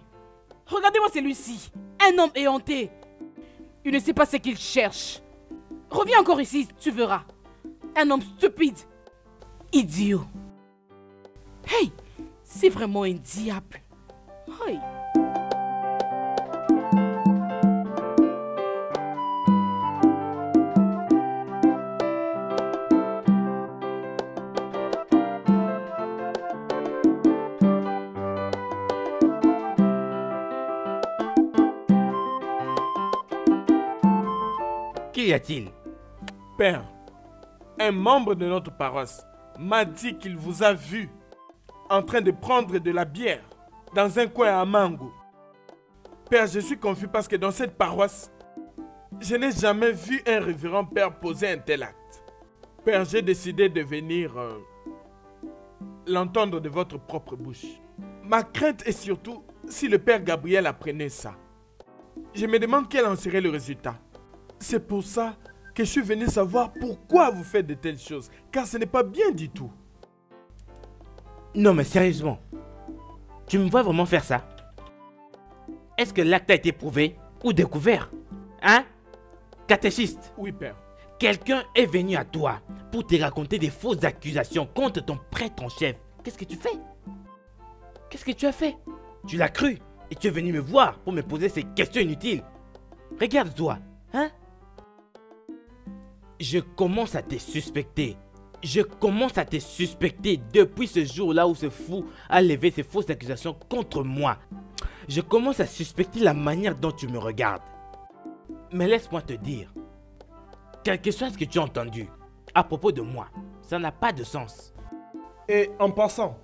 Regardez-moi celui-ci. Un homme éhonté. Il ne sait pas ce qu'il cherche. Reviens encore ici, tu verras. Un homme stupide. Idiot. Hey, c'est vraiment un diable. Hey. Qu'y a-t-il? Père, un membre de notre paroisse m'a dit qu'il vous a vu en train de prendre de la bière dans un coin à Mango. Père, je suis confus parce que dans cette paroisse, je n'ai jamais vu un révérend père poser un tel acte. Père, j'ai décidé de venir l'entendre de votre propre bouche. Ma crainte est surtout si le père Gabriel apprenait ça. Je me demande quel en serait le résultat. C'est pour ça que je suis venu savoir pourquoi vous faites de telles choses, car ce n'est pas bien du tout. Non mais sérieusement, tu me vois vraiment faire ça? Est-ce que l'acte a été prouvé ou découvert? Hein? Catéchiste? Oui, père. Quelqu'un est venu à toi pour te raconter des fausses accusations contre ton prêtre en chef. Qu'est-ce que tu fais? Qu'est-ce que tu as fait? Tu l'as cru et tu es venu me voir pour me poser ces questions inutiles. Regarde-toi, hein? Je commence à te suspecter. Je commence à te suspecter depuis ce jour-là où ce fou a levé ses fausses accusations contre moi. Je commence à suspecter la manière dont tu me regardes. Mais laisse-moi te dire, quelque chose que tu as entendu à propos de moi, ça n'a pas de sens. Et en passant,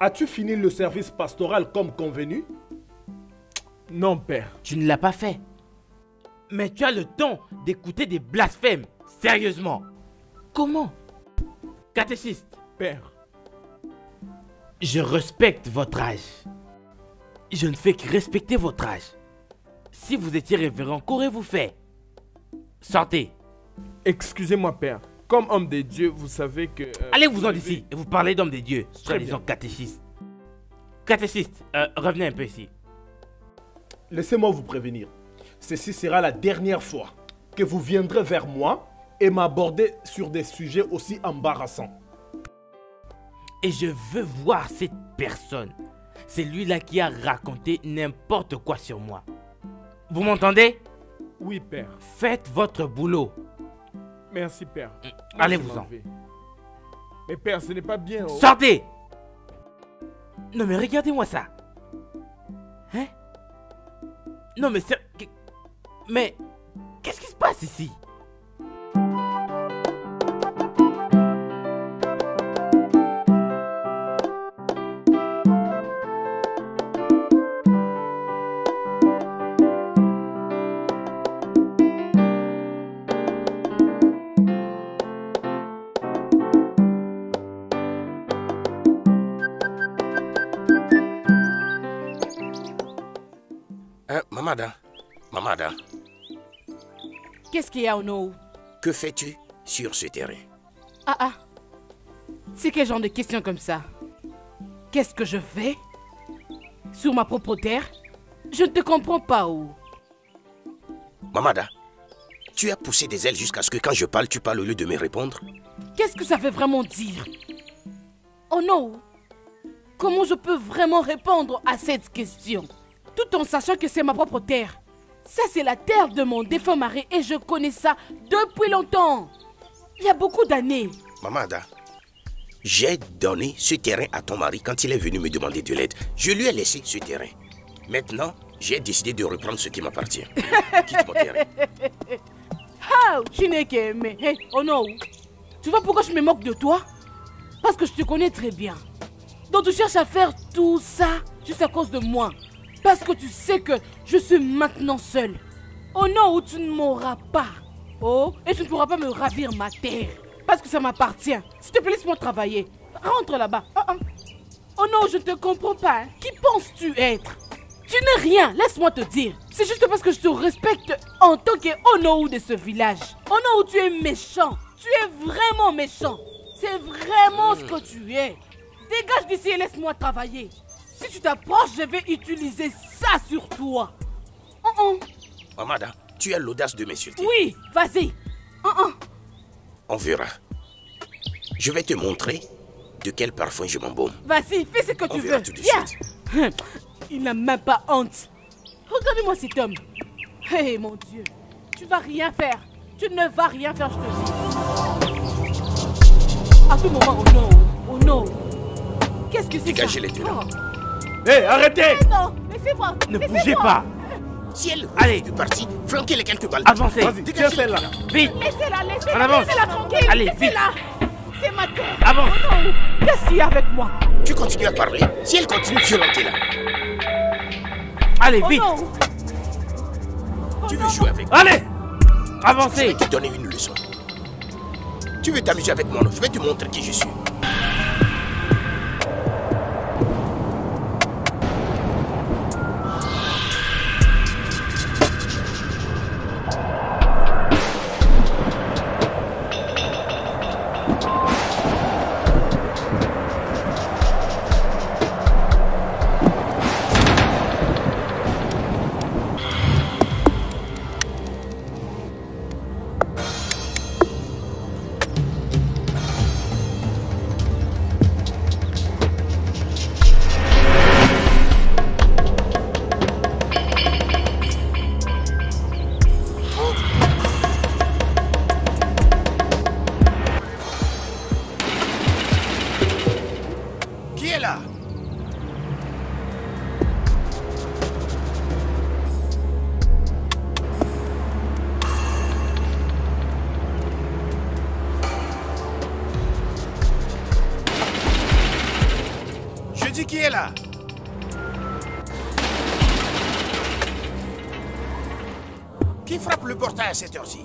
as-tu fini le service pastoral comme convenu? Non, père. Tu ne l'as pas fait. Mais tu as le temps d'écouter des blasphèmes, sérieusement. Comment? Catéchiste. Père. Je respecte votre âge. Je ne fais que respecter votre âge. Si vous étiez révérend, qu'aurez-vous fait? Sortez. Excusez-moi, père. Comme homme de Dieu, vous savez que... Allez-vous-en d'ici et vous parlez d'homme de Dieu. Soit disant catéchiste. Catéchiste, revenez un peu ici. Laissez-moi vous prévenir. Ceci sera la dernière fois que vous viendrez vers moi et m'aborder sur des sujets aussi embarrassants. Et je veux voir cette personne. C'est lui-là qui a raconté n'importe quoi sur moi. Vous m'entendez? Oui, père. Faites votre boulot. Merci, père. Allez-vous-en. Mais père, ce n'est pas bien. Oh. Sortez! Non, mais regardez-moi ça. Hein? Non, mais c'est... Mais... Qu'est-ce qui se passe ici? Mamada. Qu'est-ce qu'il y a, Onoh? Que fais-tu sur ce terrain? Ah. C'est quel genre de question comme ça? Qu'est-ce que je fais? Sur ma propre terre? Je ne te comprends pas, où? Mamada, tu as poussé des ailes jusqu'à ce que quand je parle, tu parles au lieu de me répondre? Qu'est-ce que ça veut vraiment dire? Onoh, comment je peux vraiment répondre à cette question? Tout en sachant que c'est ma propre terre. Ça, c'est la terre de mon défunt mari et je connais ça depuis longtemps. Il y a beaucoup d'années. Maman Ada, j'ai donné ce terrain à ton mari quand il est venu me demander de l'aide. Je lui ai laissé ce terrain. Maintenant, j'ai décidé de reprendre ce qui m'appartient. Quitte mon terrain. Ah, Tchineke, mais Onoh, tu vois pourquoi je me moque de toi? Parce que je te connais très bien. Donc tu cherches à faire tout ça juste à cause de moi. Parce que tu sais que je suis maintenant seule. Onoh, tu ne m'auras pas. Oh, et tu ne pourras pas me ravir ma terre. Parce que ça m'appartient. S'il te plaît, laisse-moi travailler. Rentre là-bas. Onoh, je ne te comprends pas. Hein. Qui penses-tu être? Tu n'es rien, laisse-moi te dire. C'est juste parce que je te respecte en tant qu'Onoh de ce village. Onoh, tu es méchant. Tu es vraiment méchant. C'est vraiment ce que tu es. Dégage d'ici et laisse-moi travailler. Si tu t'approches, je vais utiliser ça sur toi. Mamada, tu as l'audace de m'insulter. Oui, vas-y. On verra. Je vais te montrer de quel parfum je m'embaume. Vas-y, fais ce que tu veux. Tout de suite. Il n'a même pas honte. Regardez-moi cet homme. Hé, mon Dieu. Tu ne vas rien faire. Tu ne vas rien faire, je te dis. À tout moment, Onoh. Qu'est-ce que c'est ça? Dégagez les deux là. Hé, arrêtez! Non, laissez-moi! Ne bougez pas! Ciel, allez, tu es parti, flanquez les quelques balles. Avancez! Vas-y, tiens celle-là! Vite! Laissez-la tranquille! Allez, vite! C'est ma terre! Avance! Qu'est-ce qu'il y a avec moi? Tu continues à parler, si elle continue, tu rentres là! Allez, vite! Tu veux jouer avec moi? Allez! Avancez! Je vais te donner une leçon. Tu veux t'amuser avec moi? Je vais te montrer qui je suis. là. Je dis qui est là. Qui frappe le portail à cette heure-ci?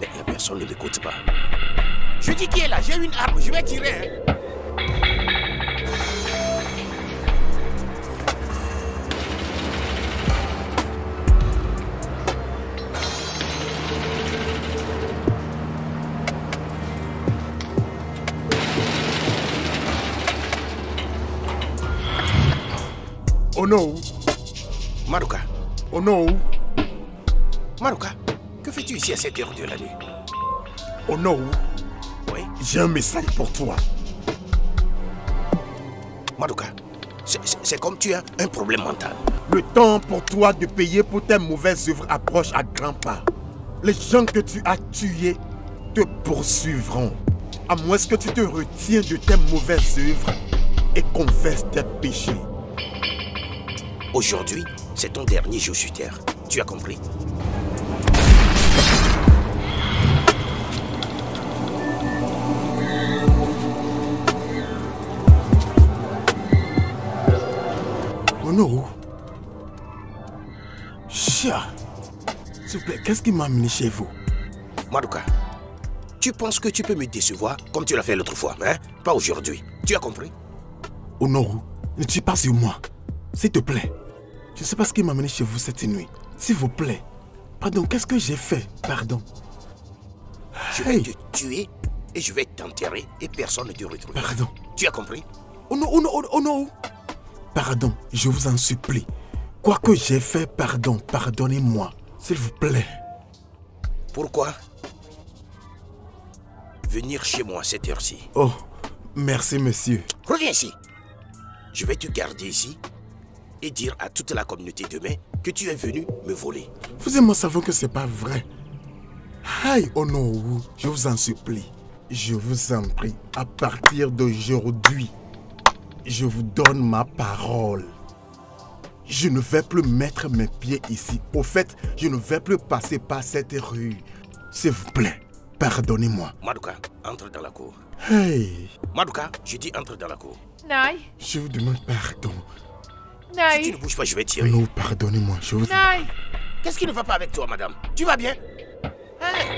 Mais la personne ne l'écoute pas. Je dis qui est là, j'ai une arme, je vais tirer. Hein? Onoh, Marouka. Onoh, Marouka, que fais-tu ici à cette heure de la nuit? Onoh, oui, j'ai un message pour toi. Marouka, c'est comme tu as un problème mental. Le temps pour toi de payer pour tes mauvaises œuvres approche à grands pas. Les gens que tu as tués te poursuivront. À moins que tu te retiens de tes mauvaises œuvres et confesses tes péchés. Aujourd'hui, c'est ton dernier jour sur terre. Tu as compris? Onoh. Chia. S'il vous plaît, qu'est-ce qui m'a amené chez vous? Maduka, tu penses que tu peux me décevoir comme tu l'as fait l'autre fois, hein? Pas aujourd'hui. Tu as compris? Onoh, ne tue pas sur moi. S'il te plaît. Je ne sais pas ce qui m'a amené chez vous cette nuit. S'il vous plaît. Pardon, qu'est-ce que j'ai fait? Pardon. Je vais te tuer et je vais t'enterrer et personne ne te retrouvera. Pardon. Tu as compris? Oh non. Pardon, je vous en supplie. Quoi que j'ai fait, pardon, pardonnez-moi. S'il vous plaît. Pourquoi? Venir chez moi à cette heure-ci. Oh, merci monsieur. Reviens ici. Je vais te garder ici. Et dire à toute la communauté demain que tu es venu me voler. Vous et moi savons que c'est pas vrai. Aïe, Onoh, je vous en supplie. Je vous en prie. À partir d'aujourd'hui, je vous donne ma parole. Je ne vais plus mettre mes pieds ici. Au fait, je ne vais plus passer par cette rue. S'il vous plaît, pardonnez-moi. Maduka, entre dans la cour. Hey. Maduka, je dis entre dans la cour. Naï. Je vous demande pardon. Naï. Si tu ne bouges pas, je vais tirer. Non, pardonnez-moi, je vous... Naï. Qu'est-ce qui ne va pas avec toi, madame? Tu vas bien? Allez.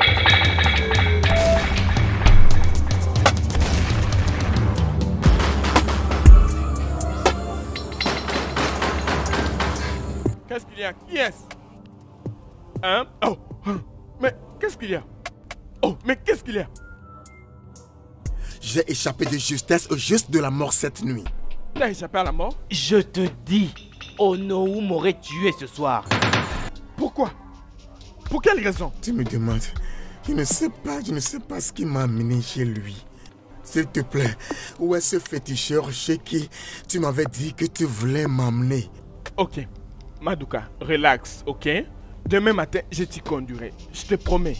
Qu'est-ce qu'il y a? Qui est-ce? Hein? Oh. Mais qu'est-ce qu'il y a? Oh, mais qu'est-ce qu'il y a? J'ai échappé de justesse au juste de la mort cette nuit. T'as échappé à la mort? Je te dis, Onoh m'aurait tué ce soir. Pourquoi? Pour quelle raison? Tu me demandes. Je ne sais pas ce qui m'a amené chez lui. S'il te plaît, où est ce féticheur chez qui tu m'avais dit que tu voulais m'emmener? Ok, Maduka, relax, ok? Demain matin, je t'y conduirai. Je te promets.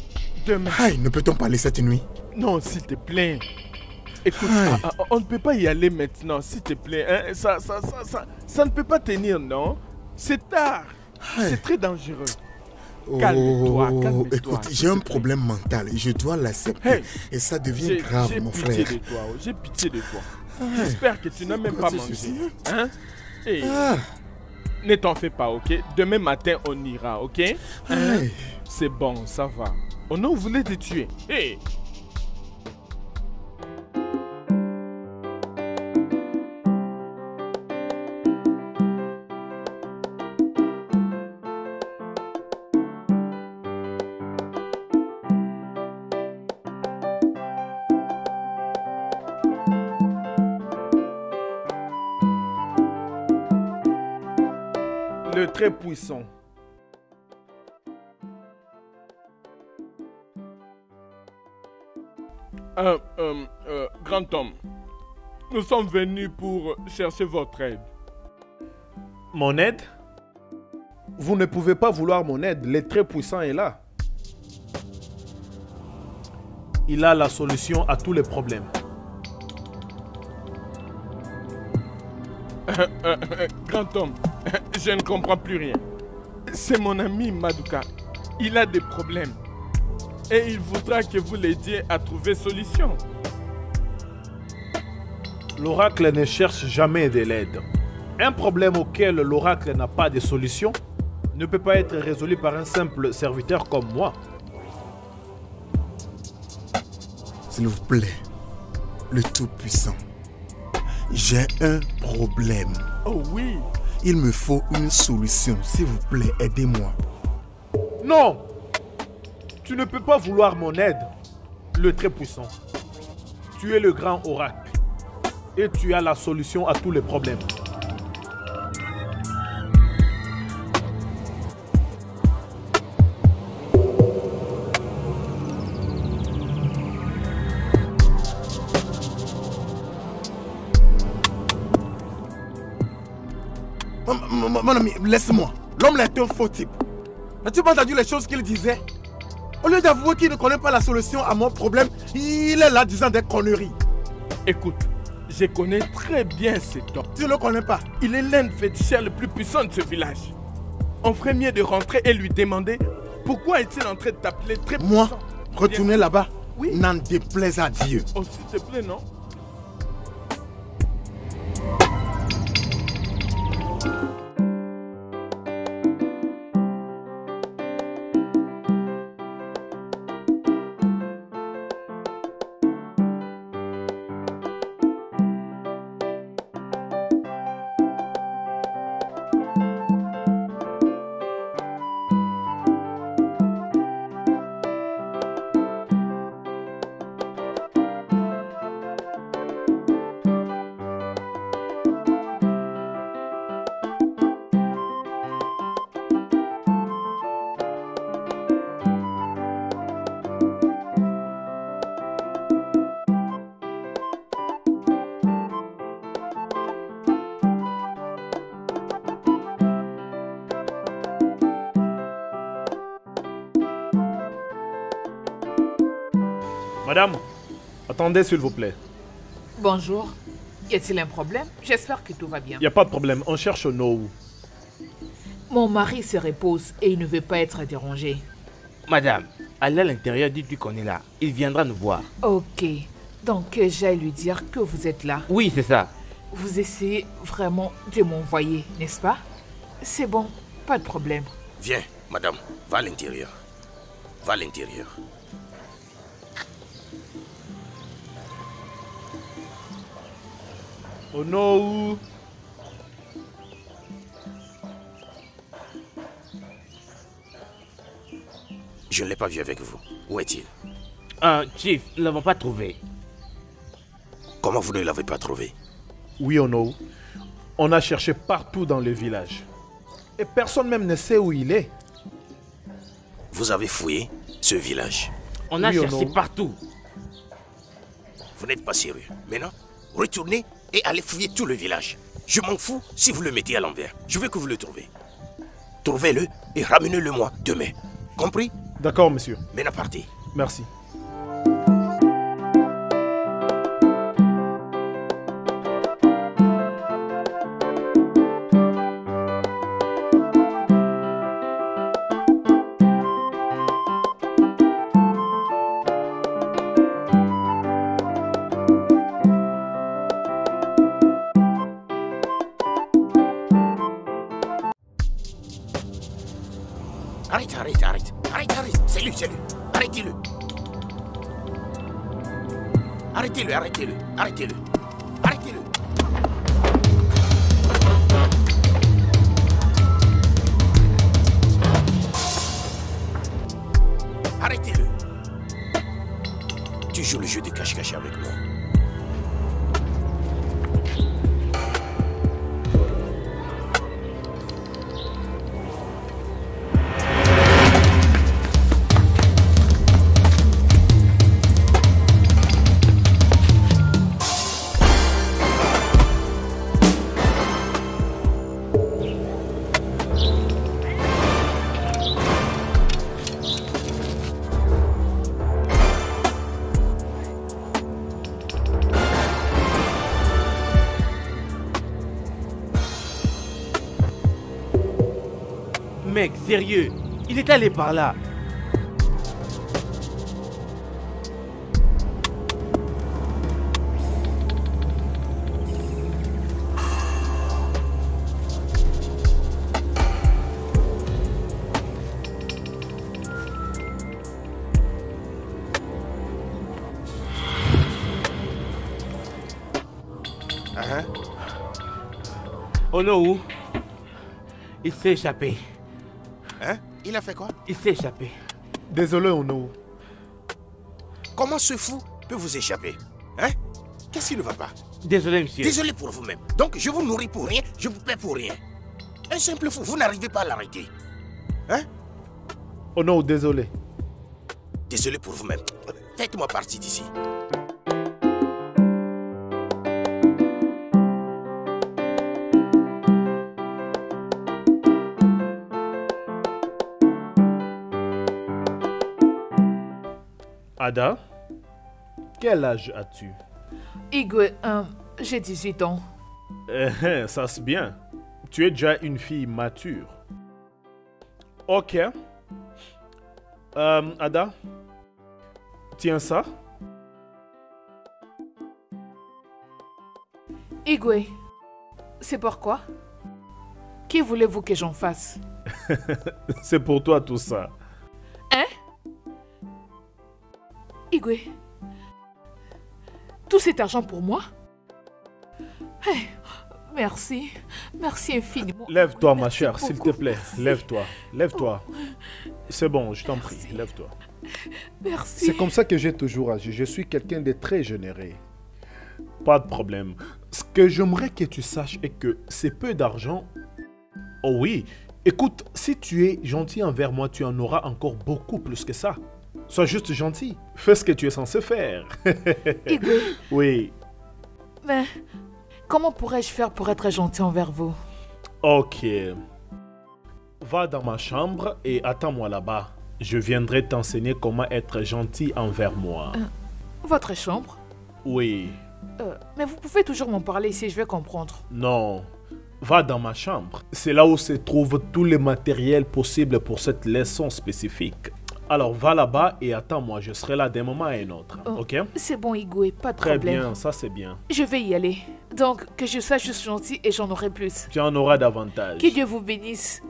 Demain. Aïe, ne peut-on parler cette nuit? Non, s'il te plaît. Écoute, on ne peut pas y aller maintenant, s'il te plaît. Hein? Ça ne peut pas tenir, non? C'est tard. C'est très dangereux. Calme-toi, calme-toi. Écoute, j'ai un problème mental et je dois l'accepter. Hey, et ça devient grave, mon frère. J'ai pitié de toi, j'ai pitié de toi. J'espère que tu n'as même pas mangé. Hein? Hey. Ne t'en fais pas, ok? Demain matin, on ira, ok? C'est bon, ça va. Onoh voulait te tuer. Hey. Très puissant. Grand homme, nous sommes venus pour chercher votre aide. Mon aide? Vous ne pouvez pas vouloir mon aide, le très puissant est là. il a la solution à tous les problèmes. Grand homme, je ne comprends plus rien. C'est mon ami Maduka. Il a des problèmes. Et il voudra que vous l'aidiez à trouver solution. L'oracle ne cherche jamais de l'aide. Un problème auquel l'oracle n'a pas de solution ne peut pas être résolu par un simple serviteur comme moi. S'il vous plaît, le Tout-Puissant, j'ai un problème. Oh oui. Il me faut une solution. S'il vous plaît, aidez-moi. Non! Tu ne peux pas vouloir mon aide, le Très-Puissant. Tu es le grand oracle. Et tu as la solution à tous les problèmes. Mon ami, laisse-moi. L'homme est un faux type. N'as-tu pas entendu les choses qu'il disait? Au lieu d'avouer qu'il ne connaît pas la solution à mon problème, il est là disant des conneries. Écoute, je connais très bien cet homme. Tu ne le connais pas? Il est l'un des féticheurs les plus puissants de ce village. On ferait mieux de rentrer et lui demander pourquoi est-il en train de t'appeler très puissant. Moi, retourner là-bas, oui? N'en déplaise à Dieu. Oh, s'il te plaît, non? Madame, attendez s'il vous plaît. Bonjour. Y a-t-il un problème? J'espère que tout va bien. Y a pas de problème, on cherche Nohou. Mon mari se repose et il ne veut pas être dérangé. Madame, allez à l'intérieur, dites-lui qu'on est là. Il viendra nous voir. Ok, donc j'allais lui dire que vous êtes là. Oui, c'est ça. Vous essayez vraiment de m'envoyer, n'est-ce pas? C'est bon, pas de problème. Viens, madame, va à l'intérieur. Va à l'intérieur. Onoh! Je ne l'ai pas vu avec vous. Où est-il? Chief, nous ne l'avons pas trouvé. Comment vous ne l'avez pas trouvé? Oui, Onoh. On a cherché partout dans le village. Et personne même ne sait où il est. Vous avez fouillé ce village? On a cherché partout. Vous n'êtes pas sérieux. Maintenant, retournez et allez fouiller tout le village. Je m'en fous si vous le mettez à l'envers. Je veux que vous le trouviez. Trouvez-le et ramenez-le moi demain. Compris? D'accord, monsieur. Maintenant, partez. Merci. Arrêtez-le. Arrêtez-le. Tu joues le jeu de cache-cache avec moi. mec, sérieux. Il est allé par là. Nohou, il s'est échappé. Hein? Il a fait quoi? Il s'est échappé. Désolé, Onoh. Comment ce fou peut vous échapper? Hein? Qu'est-ce qui ne va pas? Désolé, monsieur. Désolé pour vous-même. Donc, je vous nourris pour rien, je vous paie pour rien. Un simple fou, vous n'arrivez pas à l'arrêter. Hein? Onoh, désolé. Désolé pour vous-même. Faites-moi partie d'ici. Ada, quel âge as-tu? Igwe, j'ai 18 ans. Ça c'est bien. Tu es déjà une fille mature. Ok. Ada, tiens ça. Igwe, c'est pourquoi? Qui voulez-vous que j'en fasse? C'est pour toi tout ça. Hein? Igwe, tout cet argent pour moi? Hey, merci, merci infiniment. Lève-toi ma chère, s'il te plaît, lève-toi, lève-toi. C'est bon, je t'en prie, lève-toi. Merci. C'est comme ça que j'ai toujours agi, je suis quelqu'un de très généreux. Pas de problème. Ce que j'aimerais que tu saches est que c'est peu d'argent. Oh oui, écoute, si tu es gentil envers moi, tu en auras encore beaucoup plus que ça. Sois juste gentil. Fais ce que tu es censé faire. Igwe. Oui. Mais comment pourrais-je faire pour être gentil envers vous? Ok. Va dans ma chambre et attends-moi là-bas. Je viendrai t'enseigner comment être gentil envers moi. Votre chambre? Oui. Mais vous pouvez toujours m'en parler ici, je vais comprendre. Non. Va dans ma chambre. C'est là où se trouve tout le matériel possible pour cette leçon spécifique. Alors, va là-bas et attends-moi, je serai là d'un moment à un autre, ok? C'est bon, Igwe, pas de problème. Très bien, ça c'est bien. Je vais y aller. Donc, que je sois juste gentil et j'en aurai plus. Tu en auras davantage. Que Dieu vous bénisse.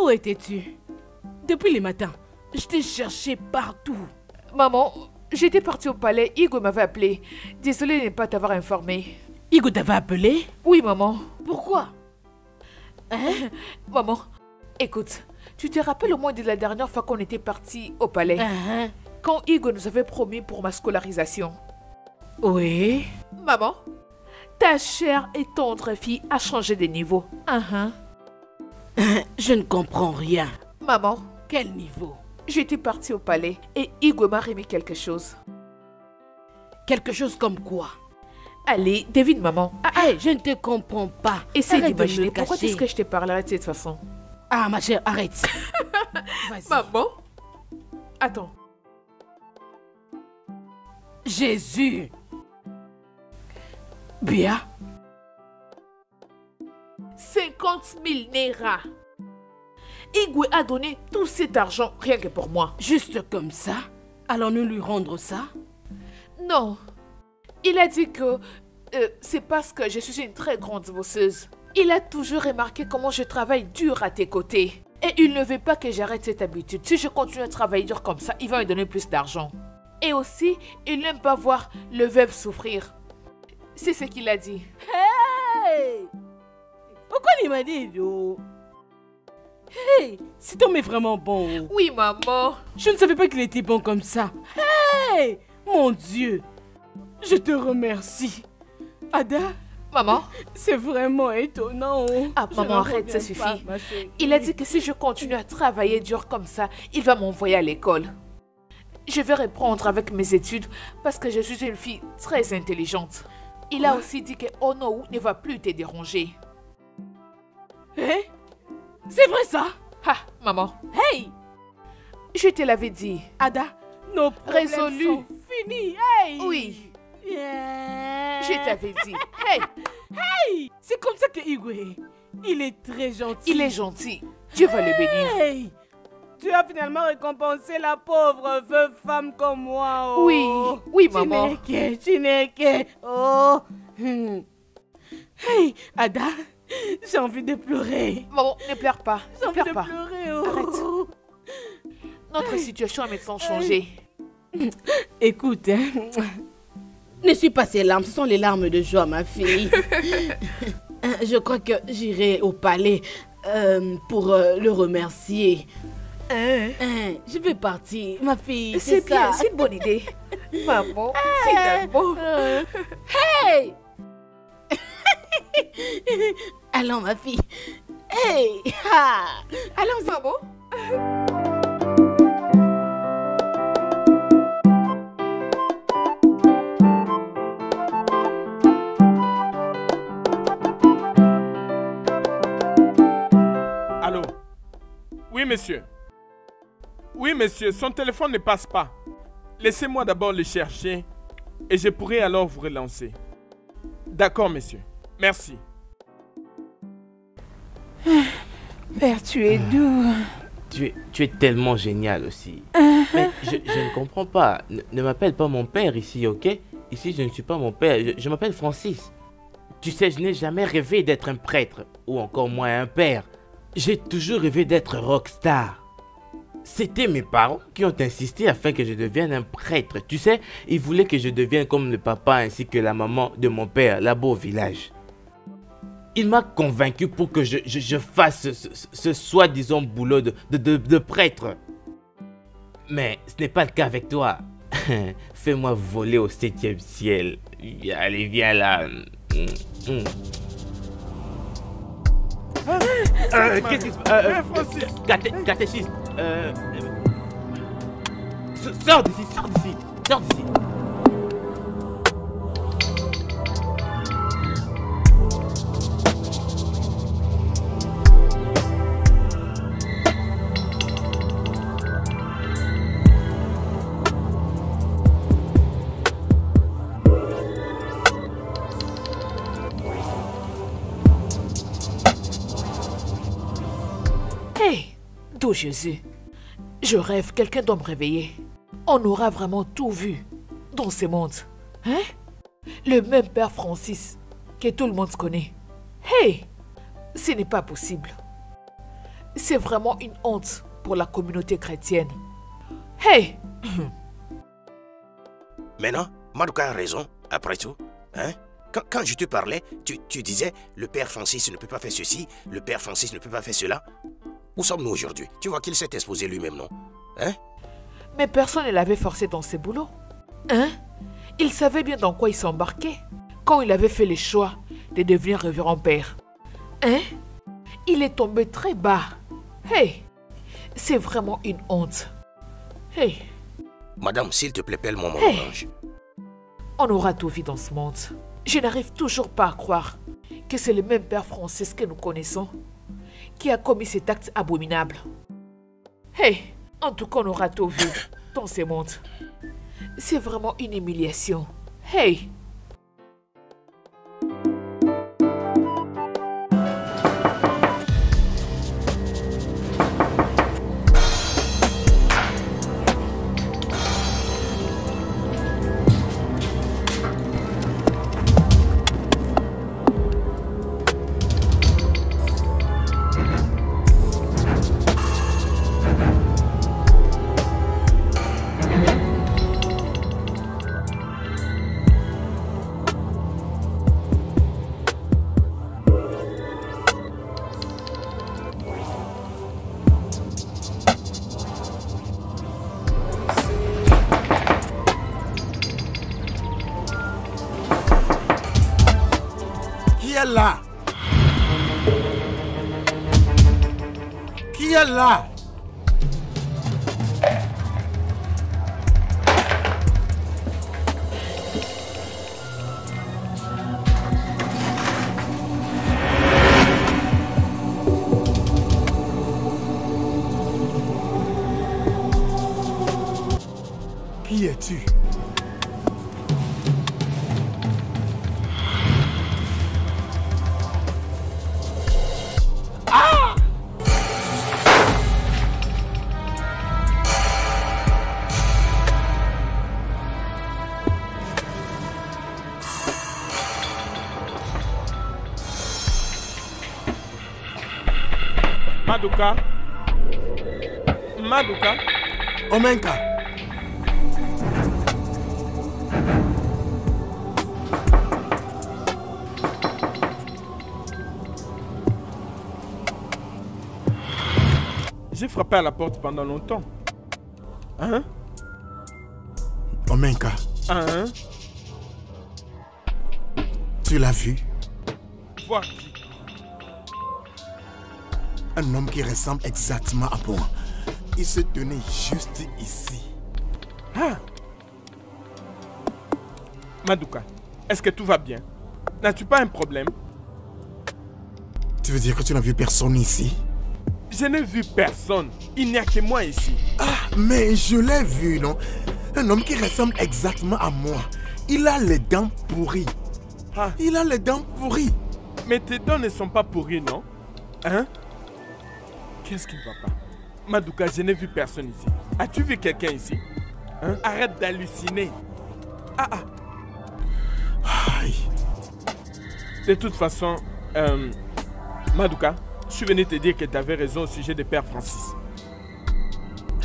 Où étais-tu? Depuis le matin, je t'ai cherché partout. Maman, j'étais partie au palais. Igwe m'avait appelé. Désolée de ne pas t'avoir informé. Igwe t'avait appelé? Oui, maman. Pourquoi? Hein? Maman, écoute, tu te rappelles au moins de la dernière fois qu'on était partis au palais? Quand Igwe nous avait promis pour ma scolarisation. Oui. Maman, ta chère et tendre fille a changé de niveau. Je ne comprends rien. Maman, quel niveau? J'étais partie au palais et Igwe m'a remis quelque chose. Quelque chose comme quoi? Allez, devine maman. Je ne te comprends pas. Essaye d'imaginer. Pourquoi est-ce que je te parlerai de cette façon? Ah ma chère, arrête. Maman, attends. Jésus. Bien. 50 000 Naira. Igwe a donné tout cet argent rien que pour moi. Juste comme ça? Allons-nous lui rendre ça? Non. Il a dit que c'est parce que je suis une très grande bosseuse. Il a toujours remarqué comment je travaille dur à tes côtés. Et il ne veut pas que j'arrête cette habitude. Si je continue à travailler dur comme ça, il va me donner plus d'argent. Et aussi, il n'aime pas voir le veuve souffrir. C'est ce qu'il a dit. Hey! Pourquoi il m'a dit Hey, cet homme est vraiment bon. Oui, maman. Je ne savais pas qu'il était bon comme ça. Hey, mon Dieu. Je te remercie. Ada. Maman. C'est vraiment étonnant. Ah, maman, arrête, ça suffit. Il a dit que si je continue à travailler dur comme ça, il va m'envoyer à l'école. Je vais reprendre avec mes études parce que je suis une fille très intelligente. Il a aussi dit que Onoh ne va plus te déranger. Hein? C'est vrai ça? Ah, maman. Hey! Je te l'avais dit, Ada. Nos problèmes sont finis. Hey! Oui. Yeah. Je t'avais dit. Hey! Hey! C'est comme ça que Igwe, il est très gentil. Il est gentil. Dieu va le bénir. Hey! Tu as finalement récompensé la pauvre veuve femme comme moi. Oh. Oui, oui, maman. Tchineke. Oh. Hey, Ada, j'ai envie de pleurer. Maman, ne pleure pas. J'ai envie de pleurer. Oh. Arrête. Notre situation est maintenant changée. Écoute, hein. Ne suis pas ces larmes. Ce sont les larmes de joie, ma fille. Je crois que j'irai au palais pour le remercier. Je vais partir, ma fille. C'est bien, c'est une bonne idée. Maman, c'est d'abord. Hey! Allons, ma fille. Hey! Ha. Allons, maman. Allô? Oui, monsieur. Oui, monsieur, son téléphone ne passe pas. Laissez-moi d'abord le chercher et je pourrai alors vous relancer. D'accord, monsieur. Merci. Père, tu es doux. Tu es tellement génial aussi. Mais je ne comprends pas. Ne m'appelle pas mon père ici, ok? Ici, je ne suis pas mon père. Je m'appelle Francis. Tu sais, je n'ai jamais rêvé d'être un prêtre ou encore moins un père. J'ai toujours rêvé d'être rockstar. C'était mes parents qui ont insisté afin que je devienne un prêtre. Tu sais, ils voulaient que je devienne comme le papa ainsi que la maman de mon père là-bas au village. Il m'a convaincu pour que je fasse ce soi-disant boulot de prêtre. Mais ce n'est pas le cas avec toi. Fais-moi voler au 7e ciel. Allez, viens là. Qu'est-ce qui se passe? Catéchisme. Sors d'ici, sors d'ici, sors d'ici. Oh Jésus, je rêve, quelqu'un doit me réveiller. On aura vraiment tout vu dans ce monde. Hein? Le même Père Francis que tout le monde connaît. Hey! Ce n'est pas possible. C'est vraiment une honte pour la communauté chrétienne. Hey! Maintenant, Maduka a raison, après tout. Hein? Quand je te parlais, tu disais le Père Francis ne peut pas faire ceci, le Père Francis ne peut pas faire cela. Où sommes-nous aujourd'hui? Tu vois qu'il s'est exposé lui-même, non? Hein? Mais personne ne l'avait forcé dans ses boulots. Hein? Il savait bien dans quoi il s'embarquait quand il avait fait le choix de devenir révérend père. Hein? Il est tombé très bas. Hey! C'est vraiment une honte. Hey! Madame, s'il te plaît, pelle-moi mon ange. On aura tout vu dans ce monde. Je n'arrive toujours pas à croire que c'est le même Père Francis que nous connaissons qui a commis cet acte abominable. Hey, en tout cas, on aura tout vu dans ce monde. C'est vraiment une humiliation. Hey! Qui es-tu? Maduka, Maduka, Omenka. J'ai frappé à la porte pendant longtemps. Hein? Omenka. Hein? Tu l'as vu? Quoi? Un homme qui ressemble exactement à moi. Il se tenait juste ici. Ah! Maduka, est-ce que tout va bien? N'as-tu pas un problème? Tu veux dire que tu n'as vu personne ici? Je n'ai vu personne. Il n'y a que moi ici. Ah, mais je l'ai vu, non? Un homme qui ressemble exactement à moi. Il a les dents pourries. Ah. Il a les dents pourries. Mais tes dents ne sont pas pourries, non? Hein? Qu'est-ce qui ne va pas? Maduka, je n'ai vu personne ici. As-tu vu quelqu'un ici? Hein? Arrête d'halluciner. Ah ah. Aïe. De toute façon, Maduka, je suis venu te dire que tu avais raison au sujet de Père Francis.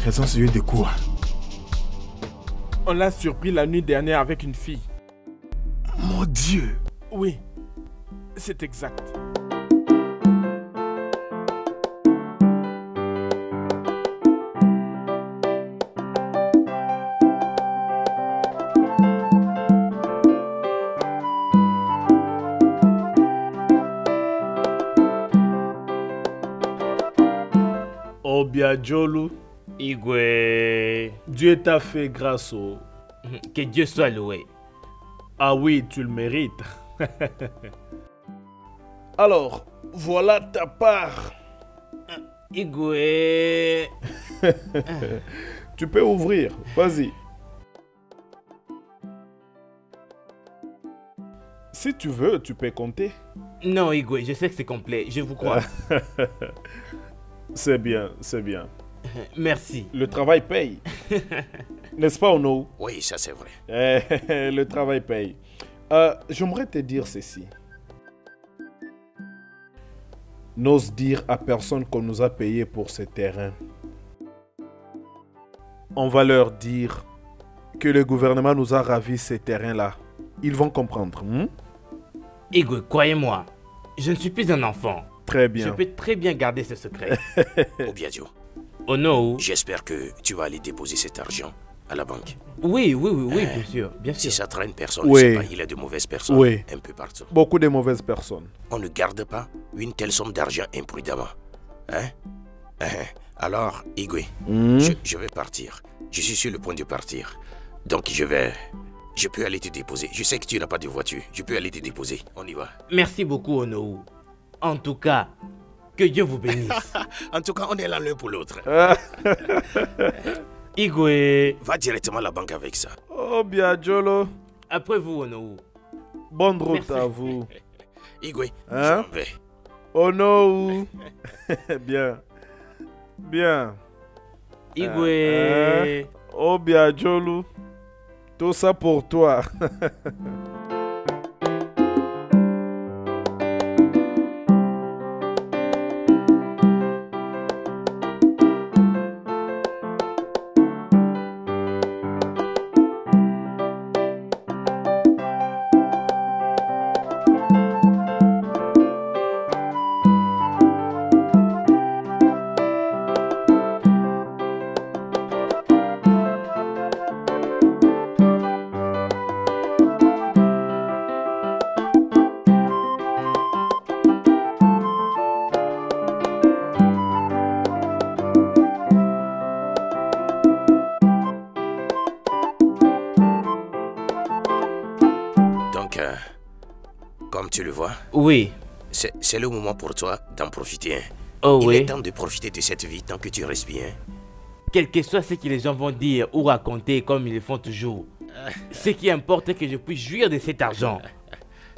Raison au sujet de quoi? On l'a surpris la nuit dernière avec une fille. Mon Dieu! Oui, c'est exact. Obiazo, Igwe, Dieu t'a fait grâce au... Que Dieu soit loué. Ah oui, tu le mérites. Alors, voilà ta part. Igwe... Tu peux ouvrir, vas-y. Si tu veux, tu peux compter. Non, Igwe, je sais que c'est complet, je vous crois. C'est bien, c'est bien. Merci. Le travail paye. N'est-ce pas, Onoh? Oui, ça c'est vrai. Le travail paye. J'aimerais te dire ceci. N'ose dire à personne qu'on nous a payé pour ce terrain. On va leur dire que le gouvernement nous a ravi ces terrains-là. Ils vont comprendre. Igwe, croyez-moi, je ne suis plus un enfant. Très bien. Je peux très bien garder ce secret. Obiazo. Onoh. J'espère que tu vas aller déposer cet argent à la banque. Oui, bien sûr. Bien sûr. Si ça traîne personne, oui. C'est pas, il y a de mauvaises personnes. Oui. Un peu partout. Beaucoup de mauvaises personnes. On ne garde pas une telle somme d'argent imprudemment. Hein? Alors, Igwe, je vais partir. Je suis sur le point de partir. Donc, je peux aller te déposer. Je sais que tu n'as pas de voiture. Je peux aller te déposer. On y va. Merci beaucoup, Onoh. En tout cas, que Dieu vous bénisse. En tout cas, on est là l'un pour l'autre. Igwe. Va directement à la banque avec ça. Oh, Biajolo. Après vous, Onoh. Bonne route. Merci. À vous. Igwe, hein? Je vais. Onoh. Bien. Bien. Igwe. Oh, Biajolo. Tout ça pour toi. Oui. C'est le moment pour toi d'en profiter. Oh, il est temps de profiter de cette vie tant que tu restes bien. quel que soit ce que les gens vont dire ou raconter comme ils le font toujours. Ce qui importe est que je puisse jouir de cet argent,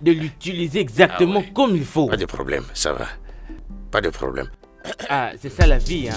de l'utiliser exactement comme il faut. Pas de problème, ça va. Pas de problème. Ah, c'est ça la vie, hein.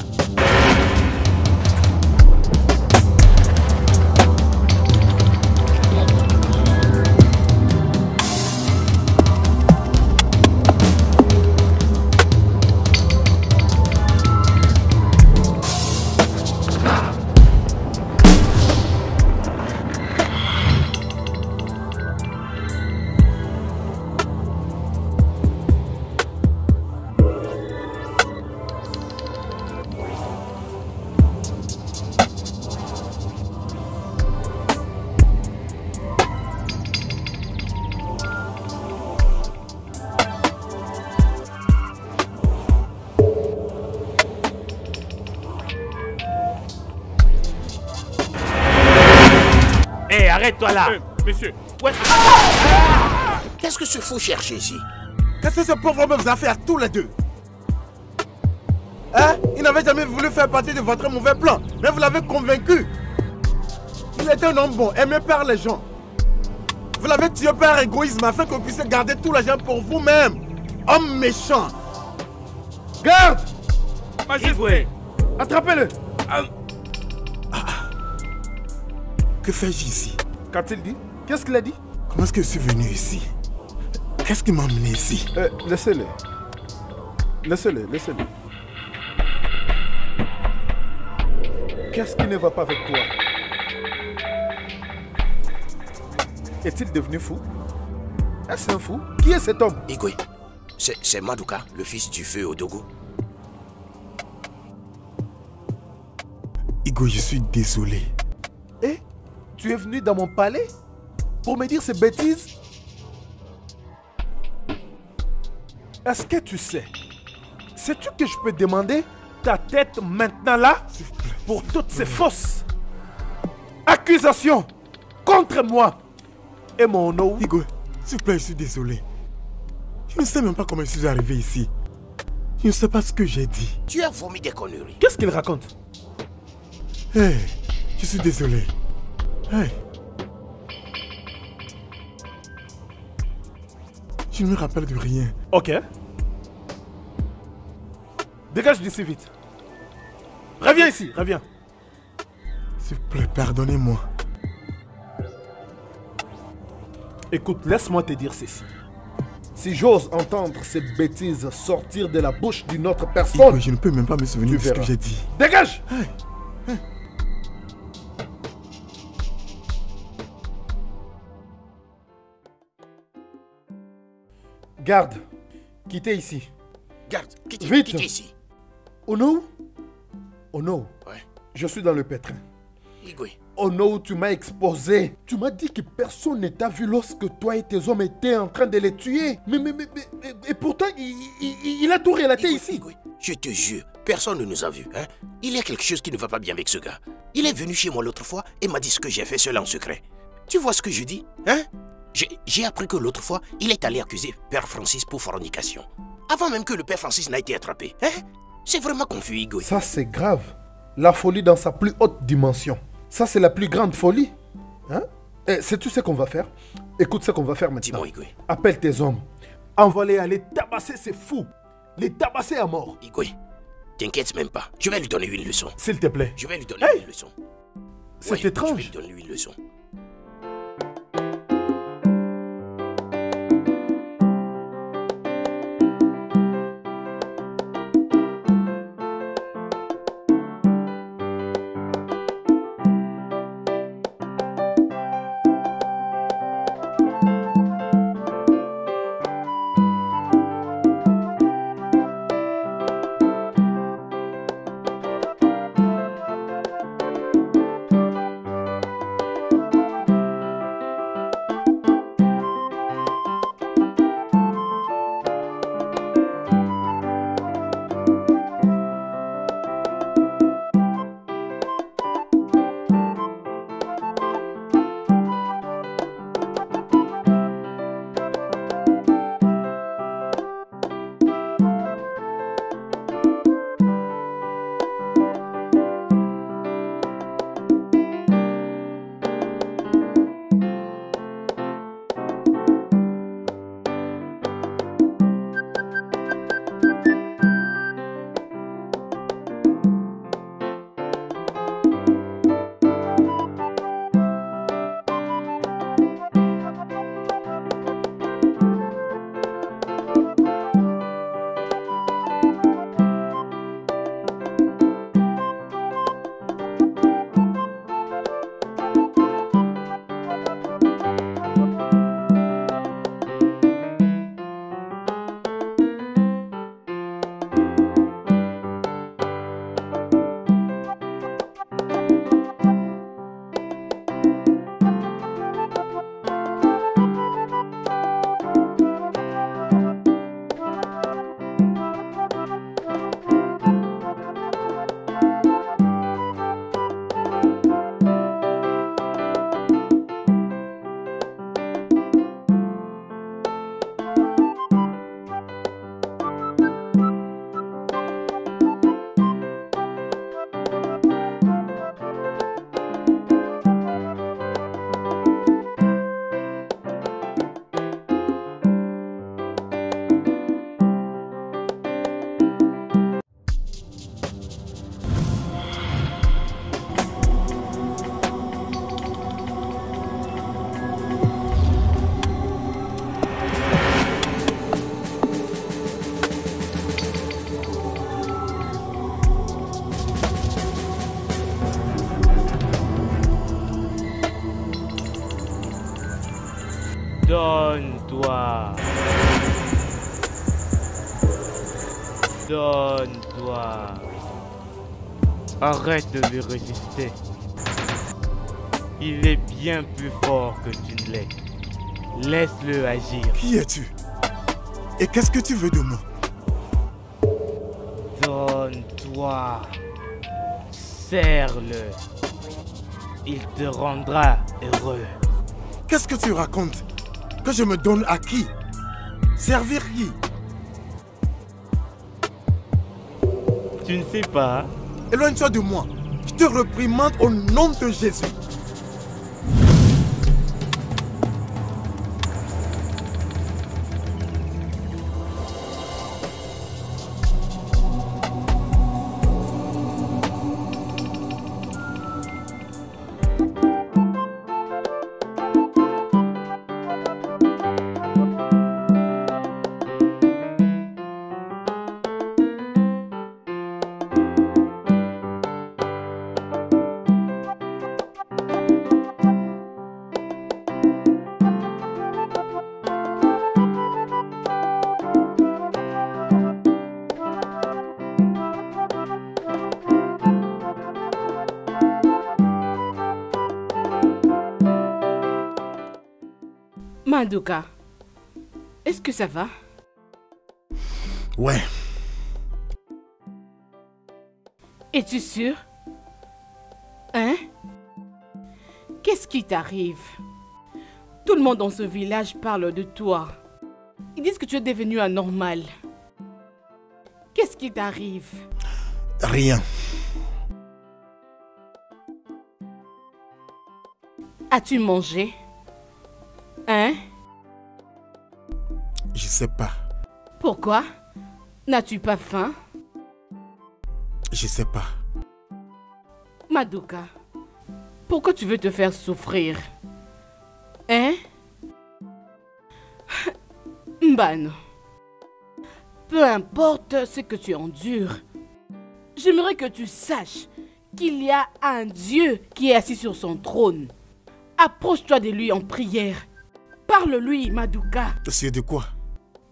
Arrête-toi là, monsieur. Qu'est-ce que ce fou cherche ici? Qu'est-ce que ce pauvre homme vous a fait à tous les deux? Hein? Il n'avait jamais voulu faire partie de votre mauvais plan, mais vous l'avez convaincu. Il était un homme bon, aimé par les gens. Vous l'avez tué par égoïsme afin que vous puissiez garder tout l'argent pour vous-même. Homme méchant. Garde! Majesté, attrapez-le. Que fais-je ici? Qu'a-t-il dit? Qu'est-ce qu'il a dit? Comment est-ce que je suis venu ici? Qu'est-ce qui m'a amené ici? Laissez-le. Laissez-le, laissez-le. Qu'est-ce qui ne va pas avec toi? Est-il devenu fou? Est-ce un fou? Qui est cet homme? Igwe, c'est Maduka, le fils du feu Odogo. Igwe, je suis désolé. Eh? Tu es venu dans mon palais pour me dire ces bêtises? Est-ce que tu sais? Sais-tu que je peux demander ta tête maintenant là pour toutes ces fausses accusations contre moi et mon nom? Igwe, s'il vous plaît, je suis désolé. Je ne sais même pas comment je suis arrivé ici. Je ne sais pas ce que j'ai dit. Tu as vomi des conneries. Qu'est-ce qu'il raconte? Hé, hey, je suis désolé. Hey. Je ne me rappelle de rien. Ok. Dégage d'ici vite. Reviens ici, reviens. S'il vous plaît, pardonnez-moi. Écoute, laisse-moi te dire ceci. Si j'ose entendre ces bêtises sortir de la bouche d'une autre personne... Écoute, je ne peux même pas me souvenir de ce que j'ai dit. Dégage! Hey. Hey. Garde, quittez ici. Garde, quittez ici. Onoh? Onoh? Ouais. Je suis dans le pétrin. Igwe. Onoh, tu m'as exposé. Tu m'as dit que personne ne t'a vu lorsque toi et tes hommes étaient en train de les tuer. Mais et pourtant, il a tout relaté ici. Igwe, je te jure, personne ne nous a vus. Hein? Il y a quelque chose qui ne va pas bien avec ce gars. Il est venu chez moi l'autre fois et m'a dit ce que j'ai fait cela en secret. Tu vois ce que je dis? Hein? J'ai appris que l'autre fois, il est allé accuser Père Francis pour fornication. Avant même que le Père Francis n'a été attrapé. Hein? C'est vraiment confus, Igwe. Ça, c'est grave. La folie dans sa plus haute dimension. Ça, c'est la plus grande folie. Hein? Et sais-tu ce qu'on va faire? Écoute ce qu'on va faire maintenant. Dis-moi, Igwe. Appelle tes hommes. Envoie-les aller tabasser ces fous. Les tabasser à mort. Igwe, t'inquiète même pas. Je vais lui donner une leçon. S'il te plaît. Je vais lui donner une leçon. C'est étrange. Je vais lui donner une leçon. Donne-toi. Donne-toi. Arrête de lui résister. Il est bien plus fort que tu ne l'es. Laisse-le agir. Qui es-tu? Et qu'est-ce que tu veux de moi? Donne-toi. Serre-le. Il te rendra heureux. Qu'est-ce que tu racontes? Que je me donne à qui? Servir qui? Tu ne sais pas. Éloigne-toi de moi. Je te réprimande au nom de Jésus. Manduka, est-ce que ça va? Ouais. Es-tu sûr? Hein? Qu'est-ce qui t'arrive? Tout le monde dans ce village parle de toi. Ils disent que tu es devenu anormal. Qu'est-ce qui t'arrive? Rien. As-tu mangé? Hein? Je sais pas. Pourquoi? N'as-tu pas faim? Je sais pas. Maduka, pourquoi tu veux te faire souffrir? Hein? Bah non. Peu importe ce que tu endures, j'aimerais que tu saches qu'il y a un Dieu qui est assis sur son trône. Approche-toi de lui en prière. Parle-lui, Maduka. C'est de quoi?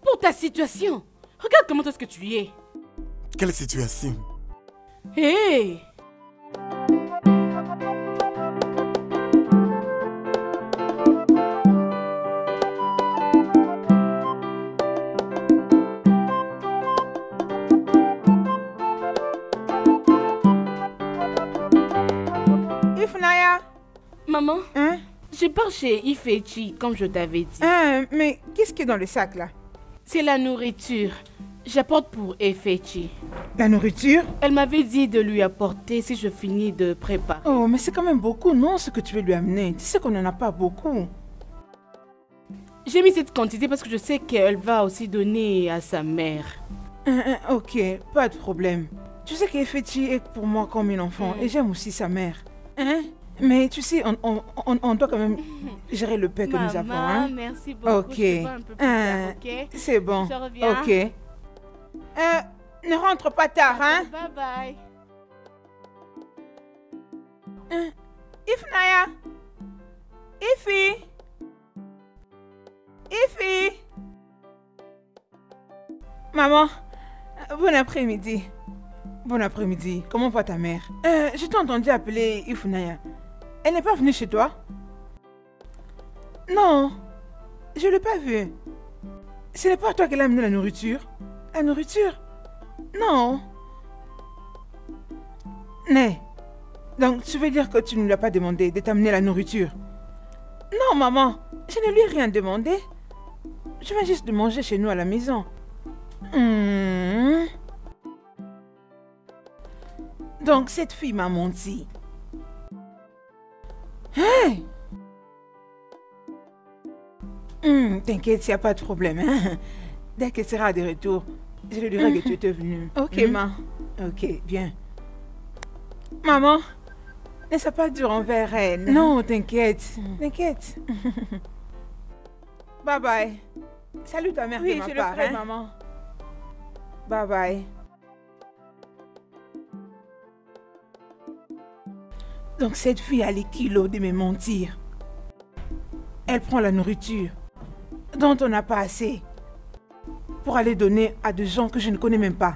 Pour ta situation. Regarde comment est-ce que tu es. Quelle situation? Hé hey. Ifunanya. Maman, hein? Je pars chez Ifeji, comme je t'avais dit. Ah, mais qu'est-ce qu'il y a dans le sac, là? C'est la nourriture. J'apporte pour Ifeji. La nourriture? Elle m'avait dit de lui apporter si je finis de préparer. Oh, mais c'est quand même beaucoup, non, ce que tu veux lui amener. Tu sais qu'on n'en a pas beaucoup. J'ai mis cette quantité parce que je sais qu'elle va aussi donner à sa mère. Ok, pas de problème. Tu sais qu'Ifeji est pour moi comme une enfant et j'aime aussi sa mère. Hein? Mais tu sais, on doit quand même gérer le paix que nous avons. Hein? Merci beaucoup. Ok. Okay? C'est bon. Je reviens. Ok. Ne rentre pas tard, hein? Bye bye. Ifunanya. Ifi. Ifi. Maman, bon après-midi. Bon après-midi. Comment va ta mère? Je t'ai entendu appeler Ifunanya. Elle n'est pas venue chez toi? Non, je ne l'ai pas vue. Ce n'est pas toi qu'elle a amené la nourriture? La nourriture? Non. Mais, donc tu veux dire que tu ne l'as pas demandé de t'amener la nourriture? Non, maman, je ne lui ai rien demandé. Je viens juste de manger chez nous à la maison. Donc cette fille m'a menti. Hey! T'inquiète, il n'y a pas de problème. Hein? Dès qu'elle sera de retour, je lui dirai que tu es venue. Ok, ma. Ok, bien. Maman, ne sois pas dure envers elle. Non, t'inquiète. T'inquiète. Bye bye. Salut ta mère de ma part. Oui, je le ferai, maman. Bye bye. Donc cette fille a les kilos de me mentir. Elle prend la nourriture. dont on n'a pas assez pour aller donner à des gens que je ne connais même pas.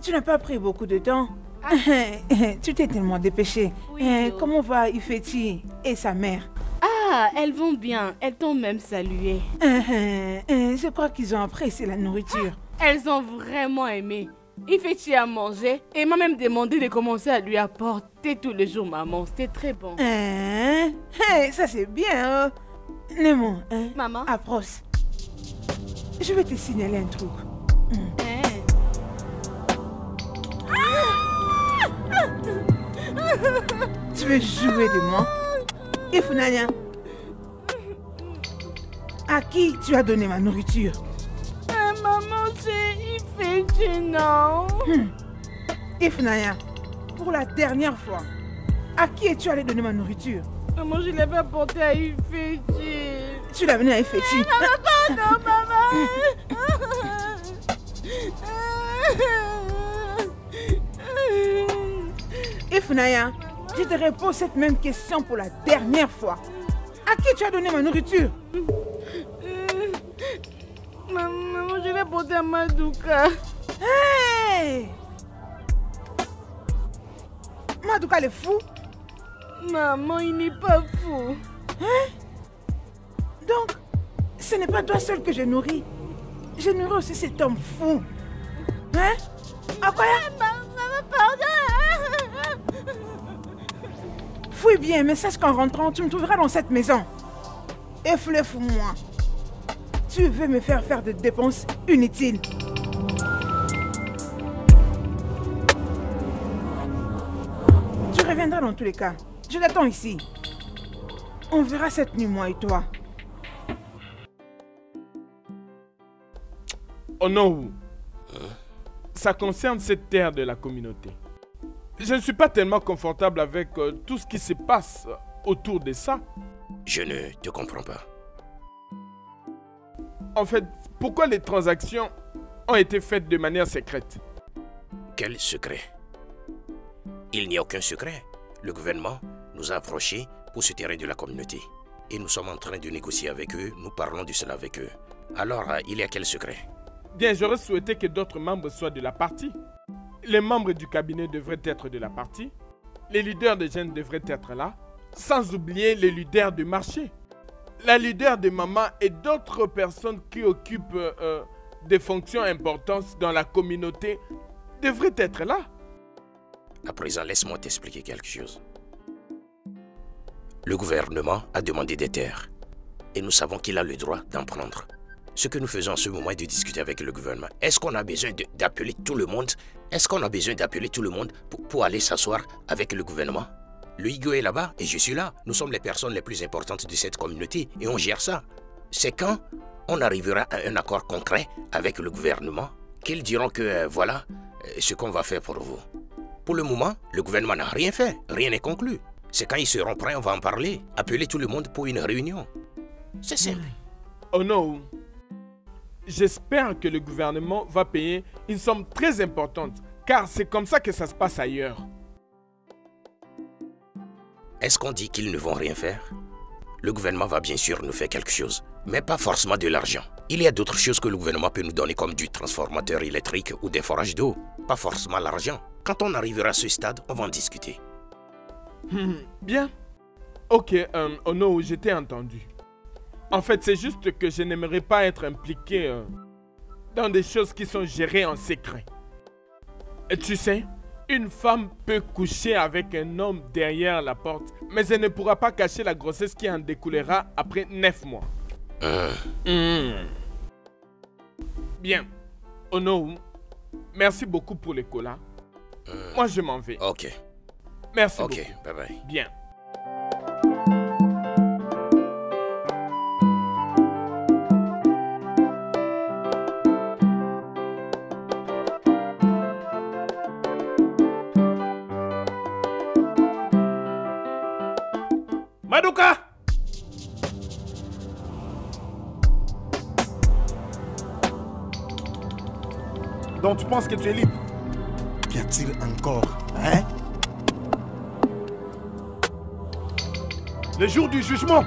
Tu n'as pas pris beaucoup de temps. Ah. Tu t'es tellement dépêchée. Oui, comment va Ifeji et sa mère? Ah, elles vont bien. Elles t'ont même salué. Je crois qu'ils ont apprécié la nourriture. Ah, elles ont vraiment aimé. Ifeji a mangé et m'a même demandé de commencer à lui apporter tous les jours, maman. C'était très bon. Ça c'est bien. Nemo, maman, approche. Je vais te signaler un truc. Tu veux jouer de moi? Ifunanya, à qui tu as donné ma nourriture? Maman, c'est Ifeji, non? Ifunanya, pour la dernière fois, à qui es-tu allé donner ma nourriture? Maman, je l'avais apportée à Ifeji. Tu l'as amenée à Ifeji? Non, non, maman. Ifunanya, je te repose cette même question pour la dernière fois. À qui tu as donné ma nourriture? Maman, je l'ai portée à Maduka. Hey! Maduka, elle est fou? Maman, il n'est pas fou. Hein? Donc, ce n'est pas toi seul que je nourris. Je nourris aussi cet homme fou. Hein? Akoya? Maman, pardon! Fouille bien, mais sache qu'en rentrant, tu me trouveras dans cette maison. Effleure-moi. Tu veux me faire faire des dépenses inutiles. Tu reviendras dans tous les cas. Je t'attends ici. On verra cette nuit, moi et toi. Onoh, ça concerne cette terre de la communauté. Je ne suis pas tellement confortable avec tout ce qui se passe autour de ça. Je ne te comprends pas. En fait, pourquoi les transactions ont été faites de manière secrète? Quel secret? Il n'y a aucun secret. Le gouvernement nous a approchés pour se tirer de la communauté. Et nous sommes en train de négocier avec eux. Nous parlons de cela avec eux. Alors, il y a quel secret? Bien, j'aurais souhaité que d'autres membres soient de la partie. Les membres du cabinet devraient être de la partie. Les leaders des jeunes devraient être là. Sans oublier les leaders du marché. La leader de maman et d'autres personnes qui occupent des fonctions importantes dans la communauté devraient être là. À présent, laisse-moi t'expliquer quelque chose. Le gouvernement a demandé des terres. Et nous savons qu'il a le droit d'en prendre. Ce que nous faisons en ce moment est de discuter avec le gouvernement. Est-ce qu'on a besoin d'appeler tout le monde? Est-ce qu'on a besoin d'appeler tout le monde pour aller s'asseoir avec le gouvernement? Le Higo est là-bas et je suis là. Nous sommes les personnes les plus importantes de cette communauté et on gère ça. C'est quand on arrivera à un accord concret avec le gouvernement qu'ils diront que voilà ce qu'on va faire pour vous. Pour le moment, le gouvernement n'a rien fait. Rien n'est conclu. C'est quand ils seront prêts, on va en parler. Appeler tout le monde pour une réunion. C'est simple. Oh non! J'espère que le gouvernement va payer une somme très importante, car c'est comme ça que ça se passe ailleurs. Est-ce qu'on dit qu'ils ne vont rien faire? Le gouvernement va bien sûr nous faire quelque chose, mais pas forcément de l'argent. Il y a d'autres choses que le gouvernement peut nous donner comme du transformateur électrique ou des forages d'eau, pas forcément l'argent. Quand on arrivera à ce stade, on va en discuter. Bien. Ok, Onoh, je t'ai entendu. En fait, c'est juste que je n'aimerais pas être impliqué dans des choses qui sont gérées en secret. Et tu sais, une femme peut coucher avec un homme derrière la porte, mais elle ne pourra pas cacher la grossesse qui en découlera après 9 mois. Bien. Onoh, merci beaucoup pour les colas. Moi, je m'en vais. Ok. Merci beaucoup. Bye bye. Bien. Maduka! Donc tu penses que tu es libre? Qu'y a-t-il encore, hein? Le jour du jugement!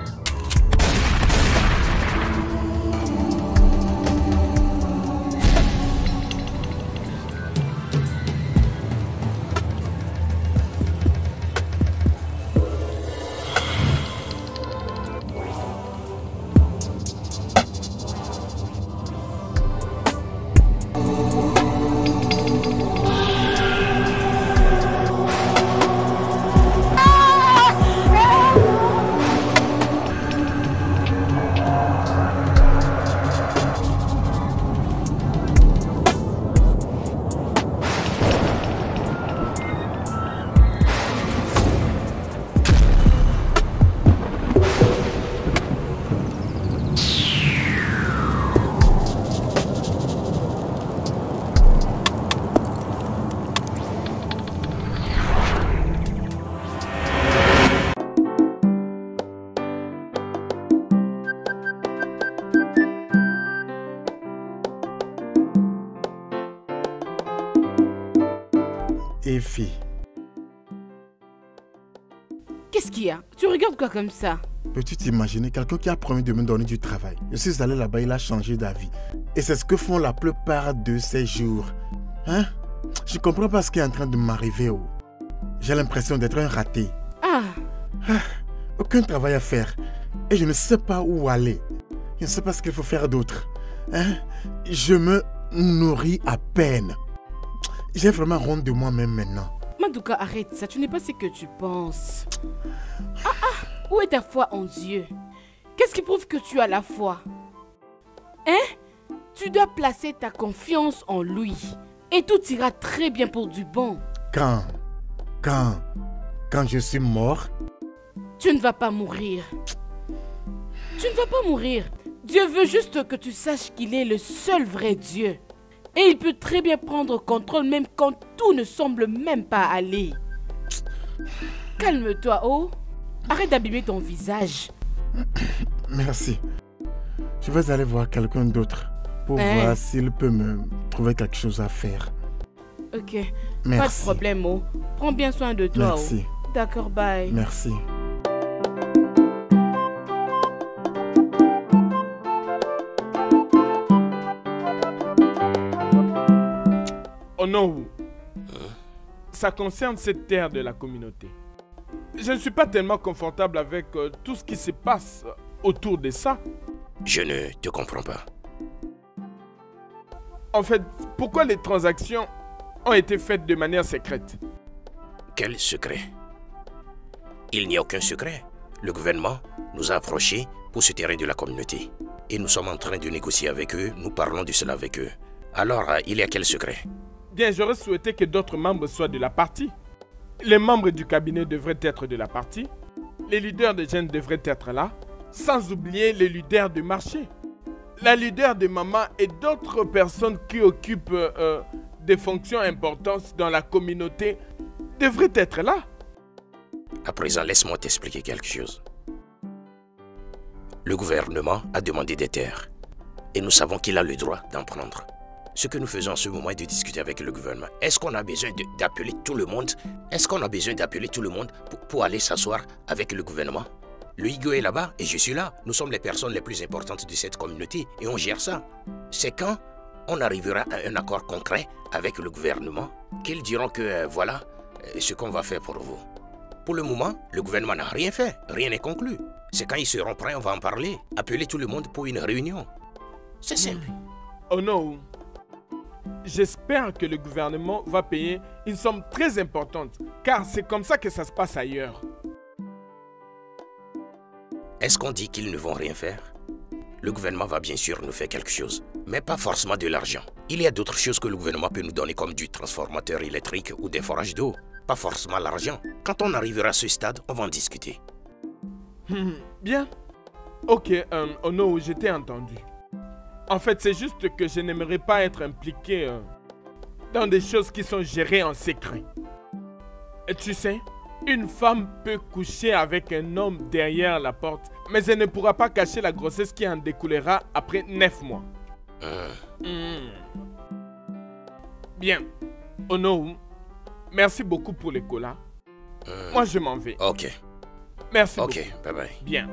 Qu'est-ce qu'il y a? Tu regardes quoi comme ça? Peux-tu t'imaginer quelqu'un qui a promis de me donner du travail? Je suis allé là-bas, il a changé d'avis. Et c'est ce que font la plupart de ces jours. Hein? Je comprends pas ce qui est en train de m'arriver. Oh. J'ai l'impression d'être un raté. Aucun travail à faire. Et je ne sais pas où aller. Je ne sais pas ce qu'il faut faire d'autre. Hein? Je me nourris à peine. J'ai vraiment honte de moi-même maintenant. Maduka, arrête ça, tu n'es pas ce que tu penses. Où est ta foi en Dieu? Qu'est-ce qui prouve que tu as la foi? Hein? Tu dois placer ta confiance en lui. Et tout ira très bien pour du bon. Quand je suis mort? Tu ne vas pas mourir. Tu ne vas pas mourir. Dieu veut juste que tu saches qu'il est le seul vrai Dieu. Et il peut très bien prendre contrôle même quand tout ne semble même pas aller. Calme-toi, oh. Arrête d'abîmer ton visage. Merci. Je vais aller voir quelqu'un d'autre pour voir s'il peut me trouver quelque chose à faire. Ok. Merci. Pas de problème, oh. Prends bien soin de toi, merci. Oh. D'accord, bye. Merci. Nohou, ça concerne cette terre de la communauté. Je ne suis pas tellement confortable avec tout ce qui se passe autour de ça. Je ne te comprends pas. En fait, pourquoi les transactions ont été faites de manière secrète? Quel secret? Il n'y a aucun secret. Le gouvernement nous a approchés pour se tirer de la communauté. Et nous sommes en train de négocier avec eux, nous parlons de cela avec eux. Alors, il y a quel secret? Bien, j'aurais souhaité que d'autres membres soient de la partie. Les membres du cabinet devraient être de la partie. Les leaders de jeunes devraient être là. Sans oublier les leaders de marché. La leader de maman et d'autres personnes qui occupent des fonctions importantes dans la communauté devraient être là. À présent, laisse-moi t'expliquer quelque chose. Le gouvernement a demandé des terres. Et nous savons qu'il a le droit d'en prendre. Ce que nous faisons en ce moment est de discuter avec le gouvernement. Est-ce qu'on a besoin d'appeler tout le monde? Est-ce qu'on a besoin d'appeler tout le monde pour aller s'asseoir avec le gouvernement? Le Higo est là-bas et je suis là. Nous sommes les personnes les plus importantes de cette communauté et on gère ça. C'est quand on arrivera à un accord concret avec le gouvernement qu'ils diront que voilà ce qu'on va faire pour vous. Pour le moment, le gouvernement n'a rien fait. Rien n'est conclu. C'est quand ils seront prêts, on va en parler. Appeler tout le monde pour une réunion. C'est simple. Oh non! J'espère que le gouvernement va payer une somme très importante, car c'est comme ça que ça se passe ailleurs. Est-ce qu'on dit qu'ils ne vont rien faire? Le gouvernement va bien sûr nous faire quelque chose, mais pas forcément de l'argent. Il y a d'autres choses que le gouvernement peut nous donner comme du transformateur électrique ou des forages d'eau. Pas forcément l'argent. Quand on arrivera à ce stade, on va en discuter. Bien. Ok, Onoh, je t'ai entendu. En fait, c'est juste que je n'aimerais pas être impliqué dans des choses qui sont gérées en secret. Et tu sais, Une femme peut coucher avec un homme derrière la porte, mais elle ne pourra pas cacher la grossesse qui en découlera après 9 mois. Bien. Onoh, merci beaucoup pour les colas. Moi, je m'en vais. Ok. Merci beaucoup. Bye bye. Bien.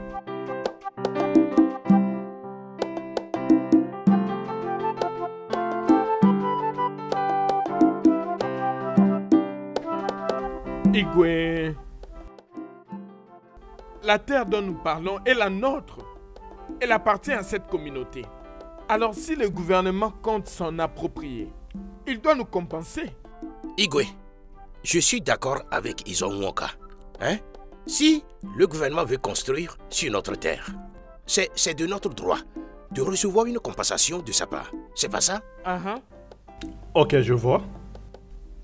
Igwe, la terre dont nous parlons est la nôtre. Elle appartient à cette communauté. Alors si le gouvernement compte s'en approprier, il doit nous compenser. Igwe, je suis d'accord avec Izonwoka. Si le gouvernement veut construire sur notre terre, c'est de notre droit de recevoir une compensation de sa part. C'est pas ça? Ok, je vois.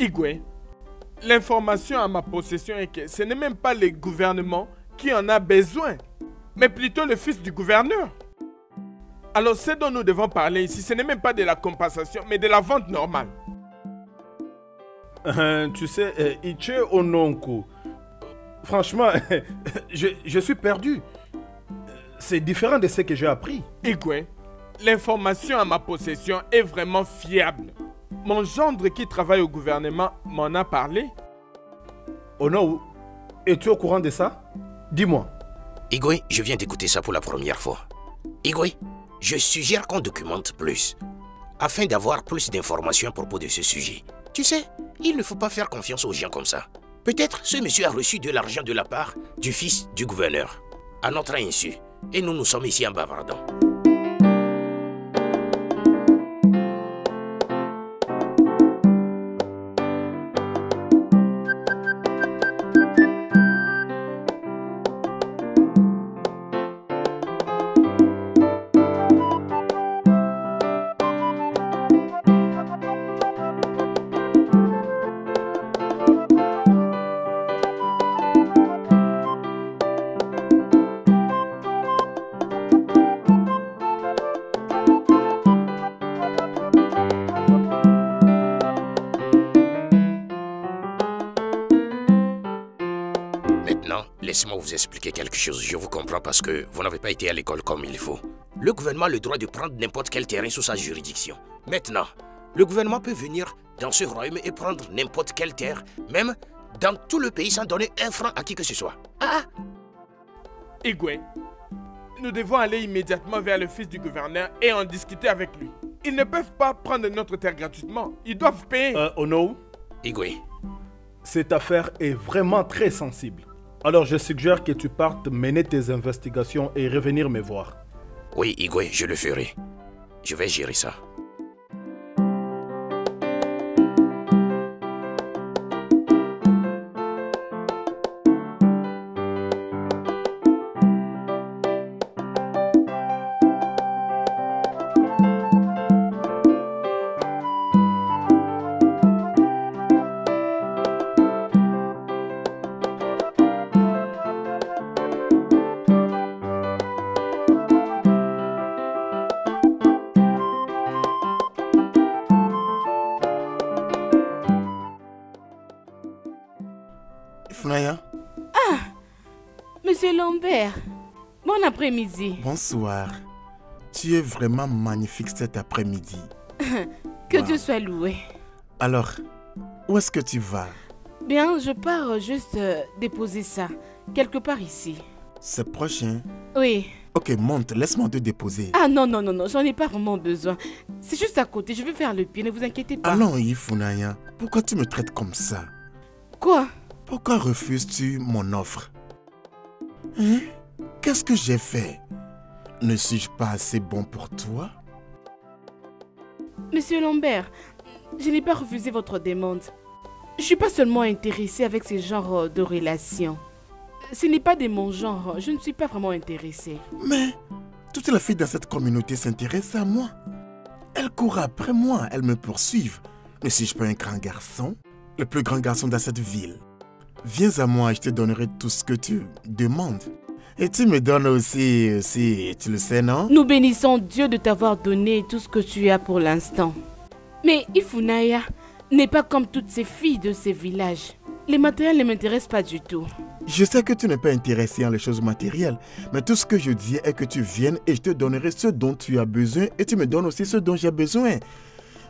Igwe, l'information à ma possession est que ce n'est même pas le gouvernement qui en a besoin, mais plutôt le fils du gouverneur. Alors ce dont nous devons parler ici, ce n'est même pas de la compensation, mais de la vente normale. Tu sais, Ichie Ononko, franchement, je suis perdu. C'est différent de ce que j'ai appris. Igwe, l'information à ma possession est vraiment fiable. Mon gendre qui travaille au gouvernement m'en a parlé. Onoh, es-tu au courant de ça? Dis-moi. Igwe, je viens d'écouter ça pour la première fois. Igwe, je suggère qu'on documente plus, afin d'avoir plus d'informations à propos de ce sujet. Tu sais, il ne faut pas faire confiance aux gens comme ça. Peut-être ce monsieur a reçu de l'argent de la part du fils du gouverneur, à notre insu, et nous nous sommes ici en bavardant. Laissez-moi vous expliquer quelque chose. Je vous comprends parce que vous n'avez pas été à l'école comme il faut. Le gouvernement a le droit de prendre n'importe quel terrain sous sa juridiction. Maintenant, le gouvernement peut venir dans ce royaume et prendre n'importe quelle terre, même dans tout le pays, sans donner un franc à qui que ce soit. Igwe, nous devons aller immédiatement vers le fils du gouverneur et en discuter avec lui. Ils ne peuvent pas prendre notre terre gratuitement. Ils doivent payer. Onoh, Igwe, cette affaire est vraiment très sensible. Alors je suggère que tu partes mener tes investigations et revenir me voir. Oui, Igwe, je le ferai. Je vais gérer ça. Lambert, bon après-midi. Bonsoir. Tu es vraiment magnifique cet après-midi. Que Dieu soit loué. Alors, où est-ce que tu vas? Bien, je pars juste déposer ça, quelque part ici. C'est proche, hein? Oui. Ok, monte, laisse-moi te déposer. Ah non, non, non, non, j'en ai pas vraiment besoin. C'est juste à côté, je vais faire le pied, ne vous inquiétez pas. Allons, Ifunanya, pourquoi tu me traites comme ça? Quoi? Pourquoi refuses-tu mon offre? Qu'est-ce que j'ai fait? Ne suis-je pas assez bon pour toi? Monsieur Lambert, je n'ai pas refusé votre demande. Je ne suis pas seulement intéressée avec ce genre de relation. Ce n'est pas de mon genre, je ne suis pas vraiment intéressée. Mais toutes les filles dans cette communauté s'intéressent à moi. Elles courent après moi, elles me poursuivent. Ne suis-je pas un grand garçon? Le plus grand garçon dans cette ville. Viens à moi et je te donnerai tout ce que tu demandes. Et tu me donnes aussi, tu le sais, non? Nous bénissons Dieu de t'avoir donné tout ce que tu as pour l'instant. Mais Ifunanya n'est pas comme toutes ces filles de ces villages. Le matériel ne m'intéresse pas du tout. Je sais que tu n'es pas intéressé en les choses matérielles, mais tout ce que je dis est que tu viennes et je te donnerai ce dont tu as besoin et tu me donnes aussi ce dont j'ai besoin.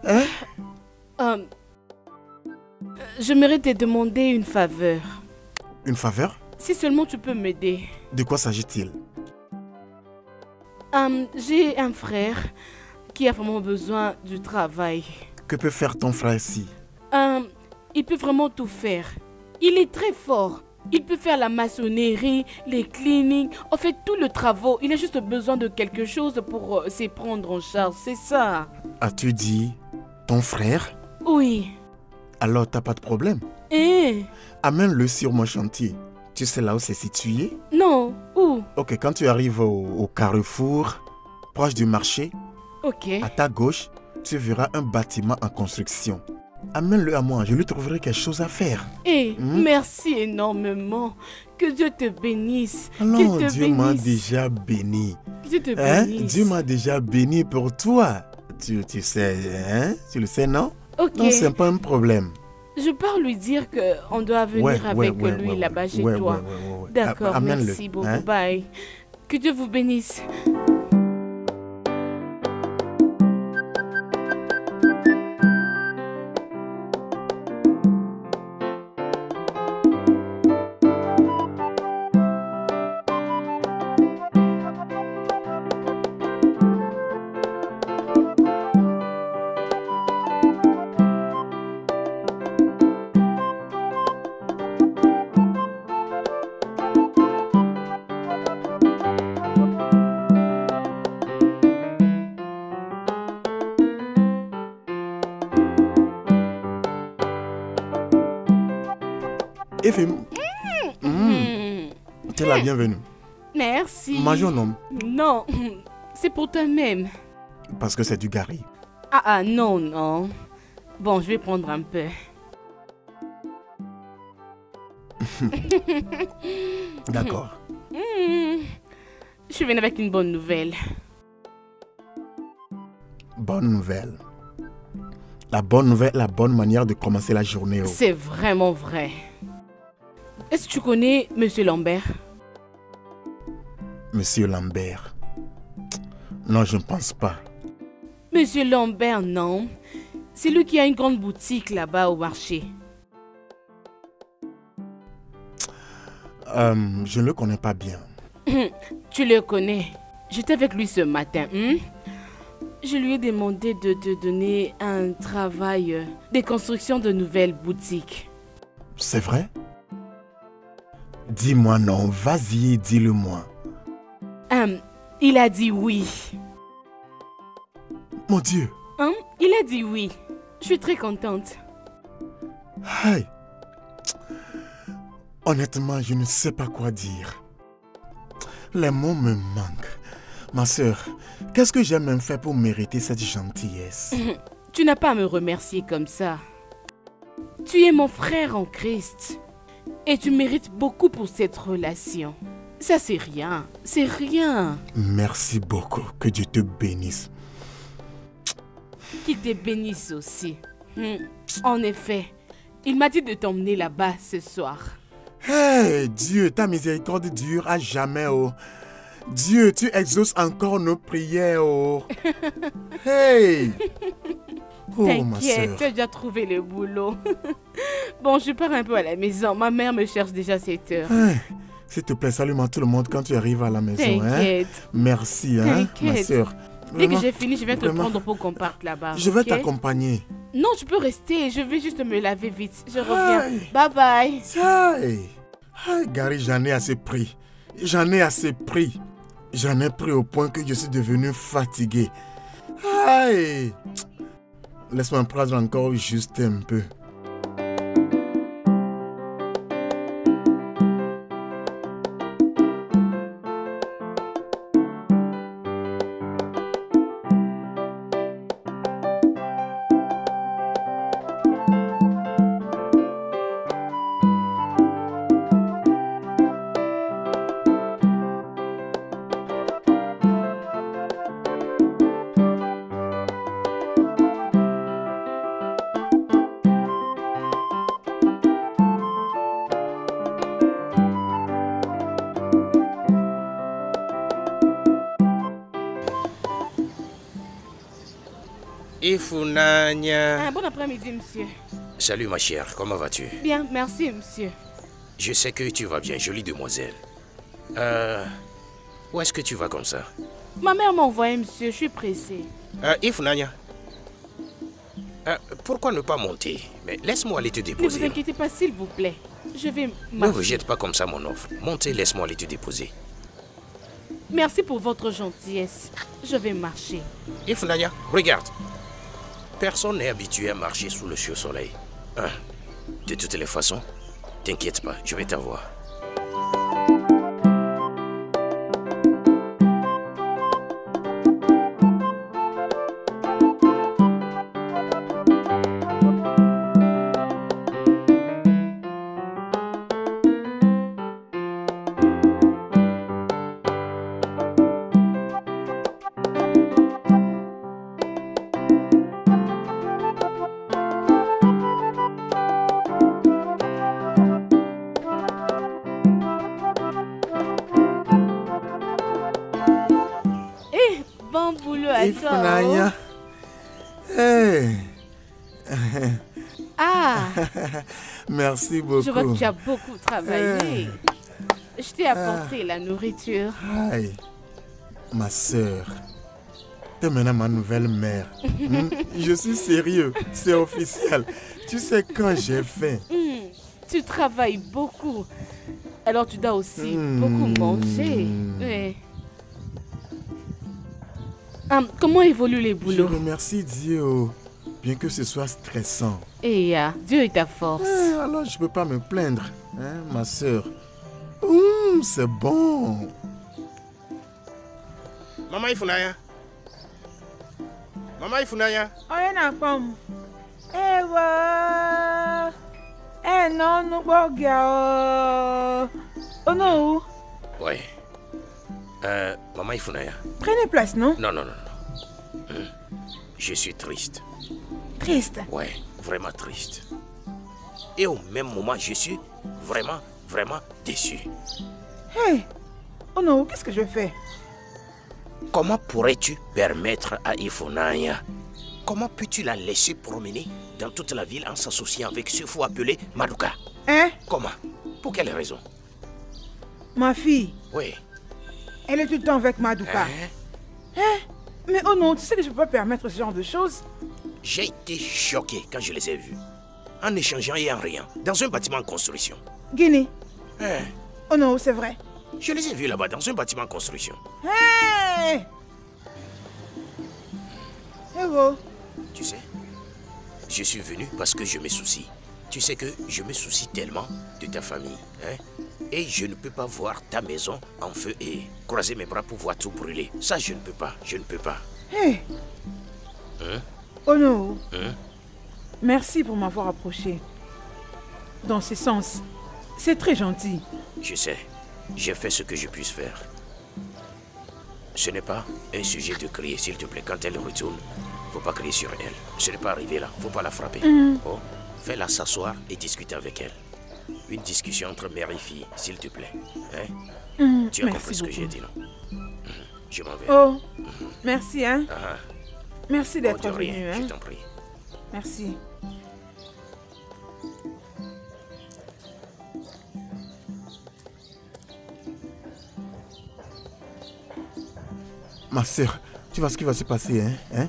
Hein? J'aimerais te demander une faveur. Une faveur? Si seulement tu peux m'aider. De quoi s'agit-il? J'ai un frère qui a vraiment besoin du travail. Que peut faire ton frère ici? Il peut vraiment tout faire. Il est très fort. Il peut faire la maçonnerie, les cliniques, en fait tout le travail. Il a juste besoin de quelque chose pour se prendre en charge, c'est ça. As-tu dit ton frère? Oui. Alors t'as pas de problème? Eh? Amène-le sur mon chantier. Tu sais là où c'est situé? Non, où? Ok, quand tu arrives au carrefour, proche du marché, okay, à ta gauche, tu verras un bâtiment en construction. Amène-le à moi, je lui trouverai quelque chose à faire. Eh, merci énormément. Que Dieu te bénisse. Alors, Dieu m'a déjà béni. Dieu te bénisse. Dieu m'a déjà béni pour toi. Tu sais, hein? Tu le sais, non? Ok. Non, c'est pas un problème. Je pars lui dire qu'on doit venir avec lui là-bas chez toi. Ouais. D'accord, merci beaucoup. Hein? Bye. Que Dieu vous bénisse. T'es la bienvenue. Merci. Mangeons, homme. Non, c'est pour toi-même. Parce que c'est du gari. Ah, non. Bon, je vais prendre un peu. D'accord. Je viens avec une bonne nouvelle. Bonne nouvelle. La bonne nouvelle, la bonne manière de commencer la journée. Oh. C'est vraiment vrai. Est-ce que tu connais Monsieur Lambert? Monsieur Lambert? Non, je ne pense pas. Monsieur Lambert, non. C'est lui qui a une grande boutique là-bas au marché. Je ne le connais pas bien. Tu le connais. J'étais avec lui ce matin. Je lui ai demandé de te donner un travail de construction de nouvelles boutiques. C'est vrai? Dis-moi non, vas-y, dis-le-moi. Il a dit oui. Mon Dieu. Il a dit oui. Je suis très contente. Hey. Honnêtement, je ne sais pas quoi dire. Les mots me manquent. Ma soeur, qu'est-ce que j'ai même fait pour mériter cette gentillesse? Tu n'as pas à me remercier comme ça. Tu es mon frère en Christ. Et tu mérites beaucoup pour cette relation. Ça, c'est rien. C'est rien. Merci beaucoup. Que Dieu te bénisse. Qu'il te bénisse aussi. En effet, il m'a dit de t'emmener là-bas ce soir. Hey, Dieu, ta miséricorde dure à jamais, oh. Dieu, tu exauces encore nos prières, oh. Hey. Oh, t'inquiète, tu as déjà trouvé le boulot. Bon, je pars un peu à la maison. Ma mère me cherche déjà à 7 heures. Hey, s'il te plaît, salume à tout le monde quand tu arrives à la maison. T'inquiète. Hein? Merci, hein, ma soeur. Dès que j'ai fini, je vais te prendre pour qu'on parte là-bas. Je vais t'accompagner. Non, tu peux rester. Je vais juste me laver vite. Je reviens. Bye. Hey, Gary, j'en ai assez pris. J'en ai pris au point que je suis devenu fatigué. Hey. Laisse-moi prendre encore juste un peu. Ifunanya. Bon après-midi, monsieur. Salut, ma chère. Comment vas-tu? Bien, merci, monsieur. Je sais que tu vas bien, jolie demoiselle. Où est-ce que tu vas comme ça? Ma mère m'a envoyé, monsieur. Je suis pressée. Ifunanya. Pourquoi ne pas monter? Mais laisse-moi aller te déposer. Ne vous inquiétez pas, s'il vous plaît. Je vais marcher. Ne rejette pas comme ça mon offre. Montez, laisse-moi aller te déposer. Merci pour votre gentillesse. Je vais marcher. Ifunanya, regarde. Personne n'est habitué à marcher sous le chaud soleil. Hein? De toutes les façons, t'inquiète pas, je vais t'avoir. Merci beaucoup. Je vois que tu as beaucoup travaillé. Je t'ai apporté la nourriture. Aïe. Ma soeur, t'es maintenant ma nouvelle mère. Je suis sérieux, c'est officiel. Tu sais quand j'ai faim. Tu travailles beaucoup. Alors tu dois aussi beaucoup manger. Oui. Comment évoluent les boulots? Je remercie Dieu. Bien que ce soit stressant. Eh, Dieu est ta force. Alors je ne peux pas me plaindre, hein, ma soeur. C'est bon. Maman Ifunanya. Maman Ifunanya. Oh, il y a pomme. Eh, ouais. Eh, non, nous, bon, oh, non. Ouais. Maman Ifunanya. Prenez place, non? Non. Je suis triste. Triste? Ouais, vraiment triste. Et au même moment, je suis vraiment déçu. Hey, Onoh, qu'est-ce que je fais? Comment pourrais-tu permettre à Ifunanya? Comment peux-tu la laisser promener dans toute la ville en s'associant avec ce fou appelé Maduka? Hein? Comment? Pour quelle raison? Ma fille? Oui. Elle est tout le temps avec Maduka. Hein? Mais Onoh, tu sais que je ne peux pas permettre ce genre de choses? J'ai été choqué quand je les ai vus, en échangeant et en riant, dans un bâtiment en construction. Guinée. Onoh, c'est vrai. Je les ai vus là-bas, dans un bâtiment en construction. Hey! Hello. Tu sais, je suis venu parce que je me soucie. Tu sais que je me soucie tellement de ta famille, hein? Et je ne peux pas voir ta maison en feu et croiser mes bras pour voir tout brûler. Ça, je ne peux pas, Hey. Hein? Onoh, merci pour m'avoir approché. Dans ce sens, c'est très gentil. Je sais, j'ai fait ce que je puisse faire. Ce n'est pas un sujet de crier, s'il te plaît. Quand elle retourne, faut pas crier sur elle. Ce n'est pas arrivé là, faut pas la frapper. Oh, fais-la s'asseoir et discuter avec elle. Une discussion entre mère et fille, s'il te plaît. Hein? Tu as compris ce que j'ai dit, non? Je m'en vais. Oh, merci, hein? Merci d'être venu. Je t'en prie. Merci. Ma soeur, tu vois ce qui va se passer, hein?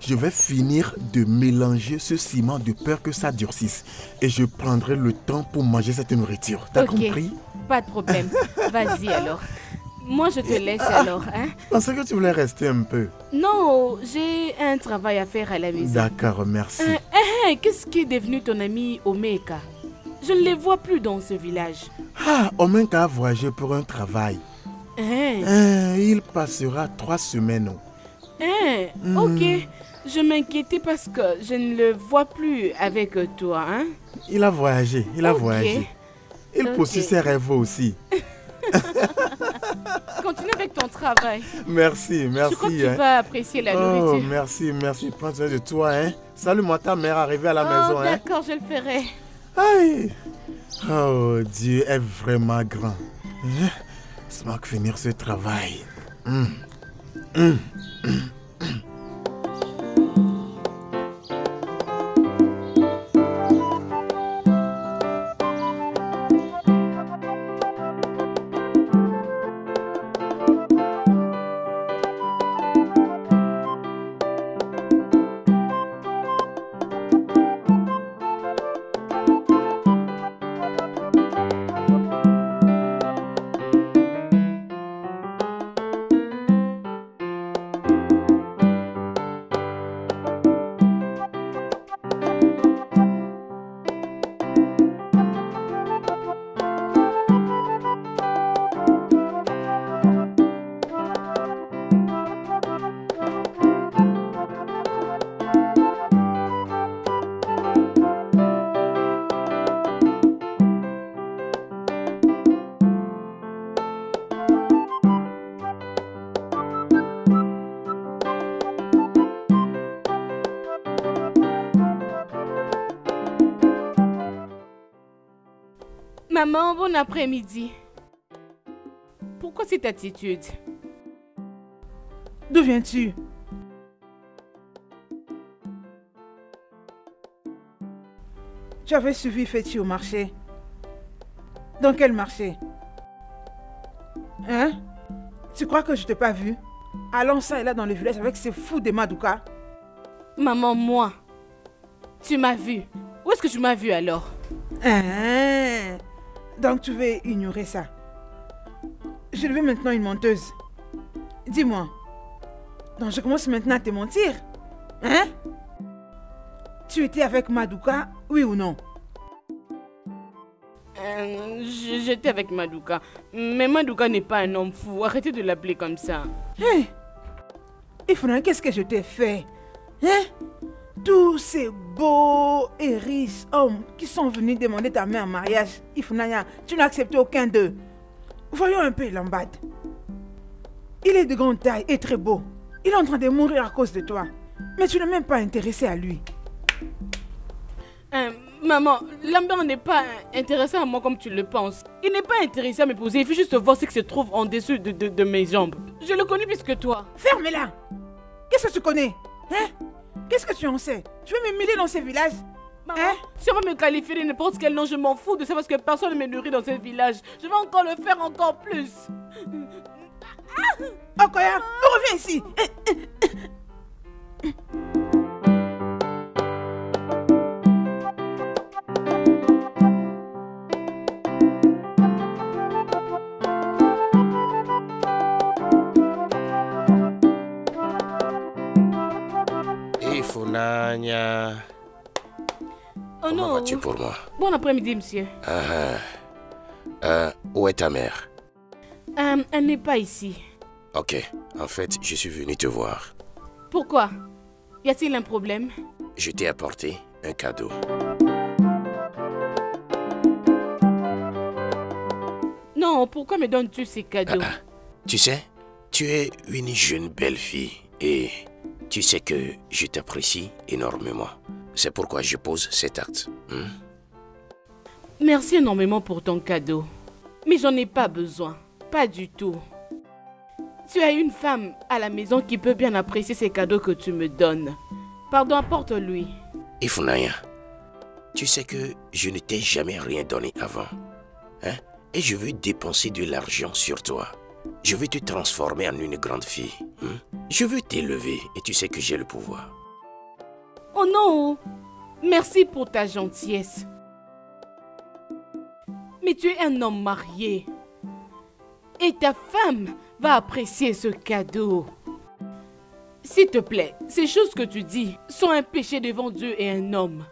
Je vais finir de mélanger ce ciment de peur que ça durcisse. Et je prendrai le temps pour manger cette nourriture. T'as compris? Pas de problème. Vas-y alors. Moi, je te laisse alors, hein? Je pensais que tu voulais rester un peu. Non, j'ai un travail à faire à la maison. D'accord, merci. Qu'est-ce qui est devenu ton ami Omenka? Je ne les vois plus dans ce village. Ah, Omenka a voyagé pour un travail. Il passera 3 semaines. Ok, je m'inquiétais parce que je ne le vois plus avec toi, hein? Il a voyagé, Il poursuit ses rêves aussi. Continue avec ton travail. Merci, merci. Je crois que tu vas apprécier la nourriture. Merci. Prends soin de toi, hein. Salut-moi ta mère arrivée à la maison, hein. D'accord, je le ferai. Aïe. Oh, Dieu est vraiment grand. Ça manque finir ce travail. Maman, bon après-midi. Pourquoi cette attitude? D'où viens-tu? Tu avais suivi Ifeji au marché. Dans quel marché? Hein? Tu crois que je t'ai pas vu? Allons ça et là dans le village avec ces fous de Maduka. Maman, moi. Tu m'as vu. Où est-ce que tu m'as vu alors? Hein? Donc tu veux ignorer ça. Je deviens maintenant une menteuse. Dis-moi. Donc je commence maintenant à te mentir. Hein? Tu étais avec Maduka, oui ou non? J'étais avec Maduka. Mais Maduka n'est pas un homme fou. Arrêtez de l'appeler comme ça. Hé! Ifunanya, qu'est-ce que je t'ai fait? Hein? Tous ces beaux et riches hommes qui sont venus demander ta main en mariage, Ifunanya, tu n'as accepté aucun d'eux. Voyons un peu Lambert. Il est de grande taille et très beau. Il est en train de mourir à cause de toi. Mais tu n'es même pas intéressé à lui. Maman, Lambert n'est pas intéressé à moi comme tu le penses. Il n'est pas intéressé à m'épouser. Il faut juste voir ce qui se trouve en dessous de mes jambes. Je le connais plus que toi. Ferme-la. Qu'est-ce que tu connais? Hein? Qu'est-ce que tu en sais? Tu veux m'humilier dans ce village? Maman, hein? Si on va me qualifier de n'importe quel nom, je m'en fous de ça parce que personne ne me nourrit dans ce village. Je vais encore le faire encore plus. Okoya, reviens ici. Ifunanya. Oh non. Vas-tu pour moi? Bon après-midi, monsieur. Où est ta mère? Elle n'est pas ici. Ok. En fait, je suis venu te voir. Pourquoi? Y a-t-il un problème? Je t'ai apporté un cadeau. Non, pourquoi me donnes-tu ces cadeaux? Tu sais, tu es une jeune belle fille et... tu sais que je t'apprécie énormément. C'est pourquoi je pose cet acte. Merci énormément pour ton cadeau. Mais j'en ai pas besoin. Pas du tout. Tu as une femme à la maison qui peut bien apprécier ces cadeaux que tu me donnes. Pardon, apporte-lui. Ifunanya, tu sais que je ne t'ai jamais rien donné avant. Hein? Et je veux dépenser de l'argent sur toi. Je veux te transformer en une grande fille. Je veux t'élever et tu sais que j'ai le pouvoir. Oh non! Merci pour ta gentillesse. Mais tu es un homme marié. Et ta femme va apprécier ce cadeau. S'il te plaît, ces choses que tu dis sont un péché devant Dieu et un homme.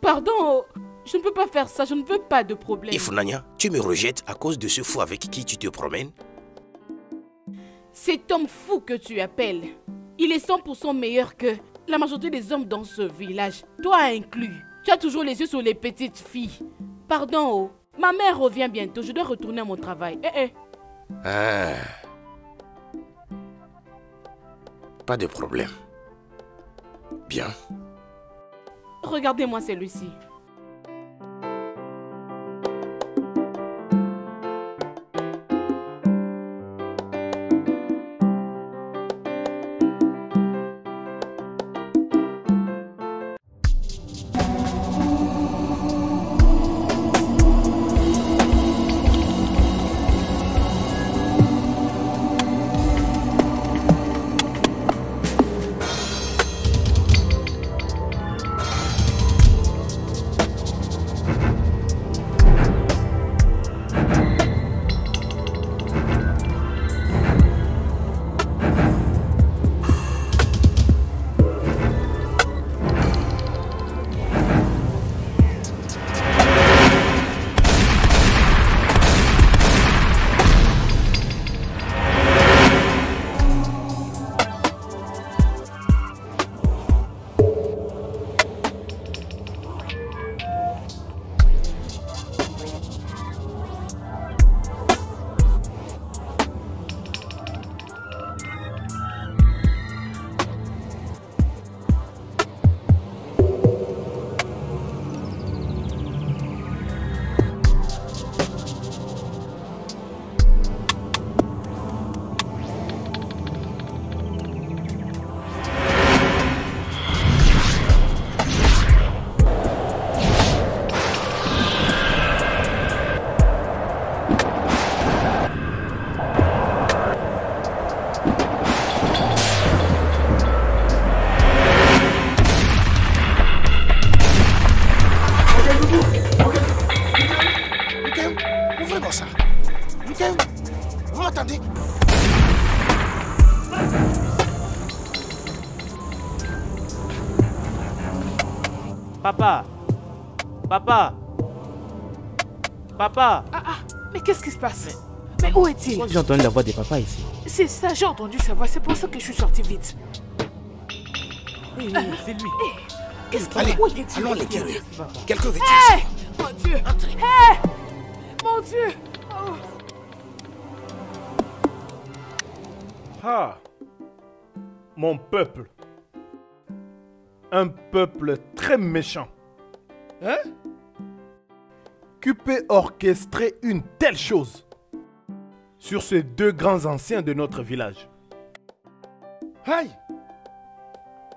Pardon, je ne peux pas faire ça, je ne veux pas de problème. Ifunanya, tu me rejettes à cause de ce fou avec qui tu te promènes? Cet homme fou que tu appelles, il est 100% meilleur que la majorité des hommes dans ce village, toi inclus. Tu as toujours les yeux sur les petites filles. Pardon, oh, ma mère revient bientôt, je dois retourner à mon travail. Pas de problème. Bien. Regardez-moi celui-ci. attendez. Papa. Papa. Papa. Ah, ah. Mais qu'est-ce qui se passe? Mais où est-il? J'ai entendu la voix de papa ici. C'est ça, j'ai entendu sa voix. C'est pour ça que je suis sortie vite. Oui, oui, c'est lui. Qu'est-ce qu'il y a? Où est-il? Allons à l'intérieur. Quelqu'un veut dire. Hé! Mon Dieu! Entrez. Hé! Mon Dieu! Oh. Ah! Mon peuple. Un peuple très méchant. Hein? Qui peut orchestrer une telle chose sur ces deux grands anciens de notre village? Aïe!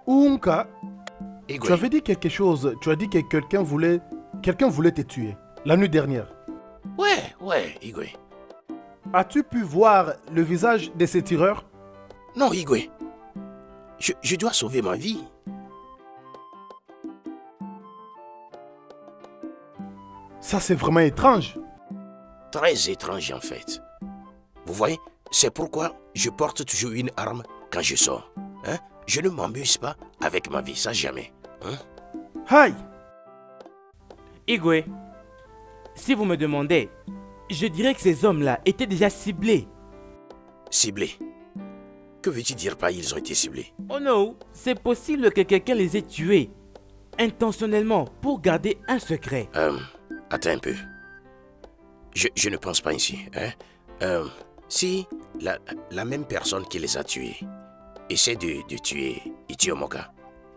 Ounka, tu avais dit quelque chose, tu as dit que quelqu'un voulait te tuer, la nuit dernière. Ouais, ouais, Igwe. As-tu pu voir le visage de ces tireurs? Non, Igwe. Je dois sauver ma vie. Ça, c'est vraiment étrange. Très étrange, en fait. Vous voyez, c'est pourquoi je porte toujours une arme quand je sors. Hein? Je ne m'amuse pas avec ma vie, ça jamais. Hein? Aïe! Igwe, si vous me demandez, je dirais que ces hommes-là étaient déjà ciblés. Ciblés? Que veux-tu dire par ils ont été ciblés? Oh non, c'est possible que quelqu'un les ait tués, intentionnellement, pour garder un secret. Attends un peu. Je ne pense pas ici. Hein? Si la même personne qui les a tués essaie de tuer Itiomoka,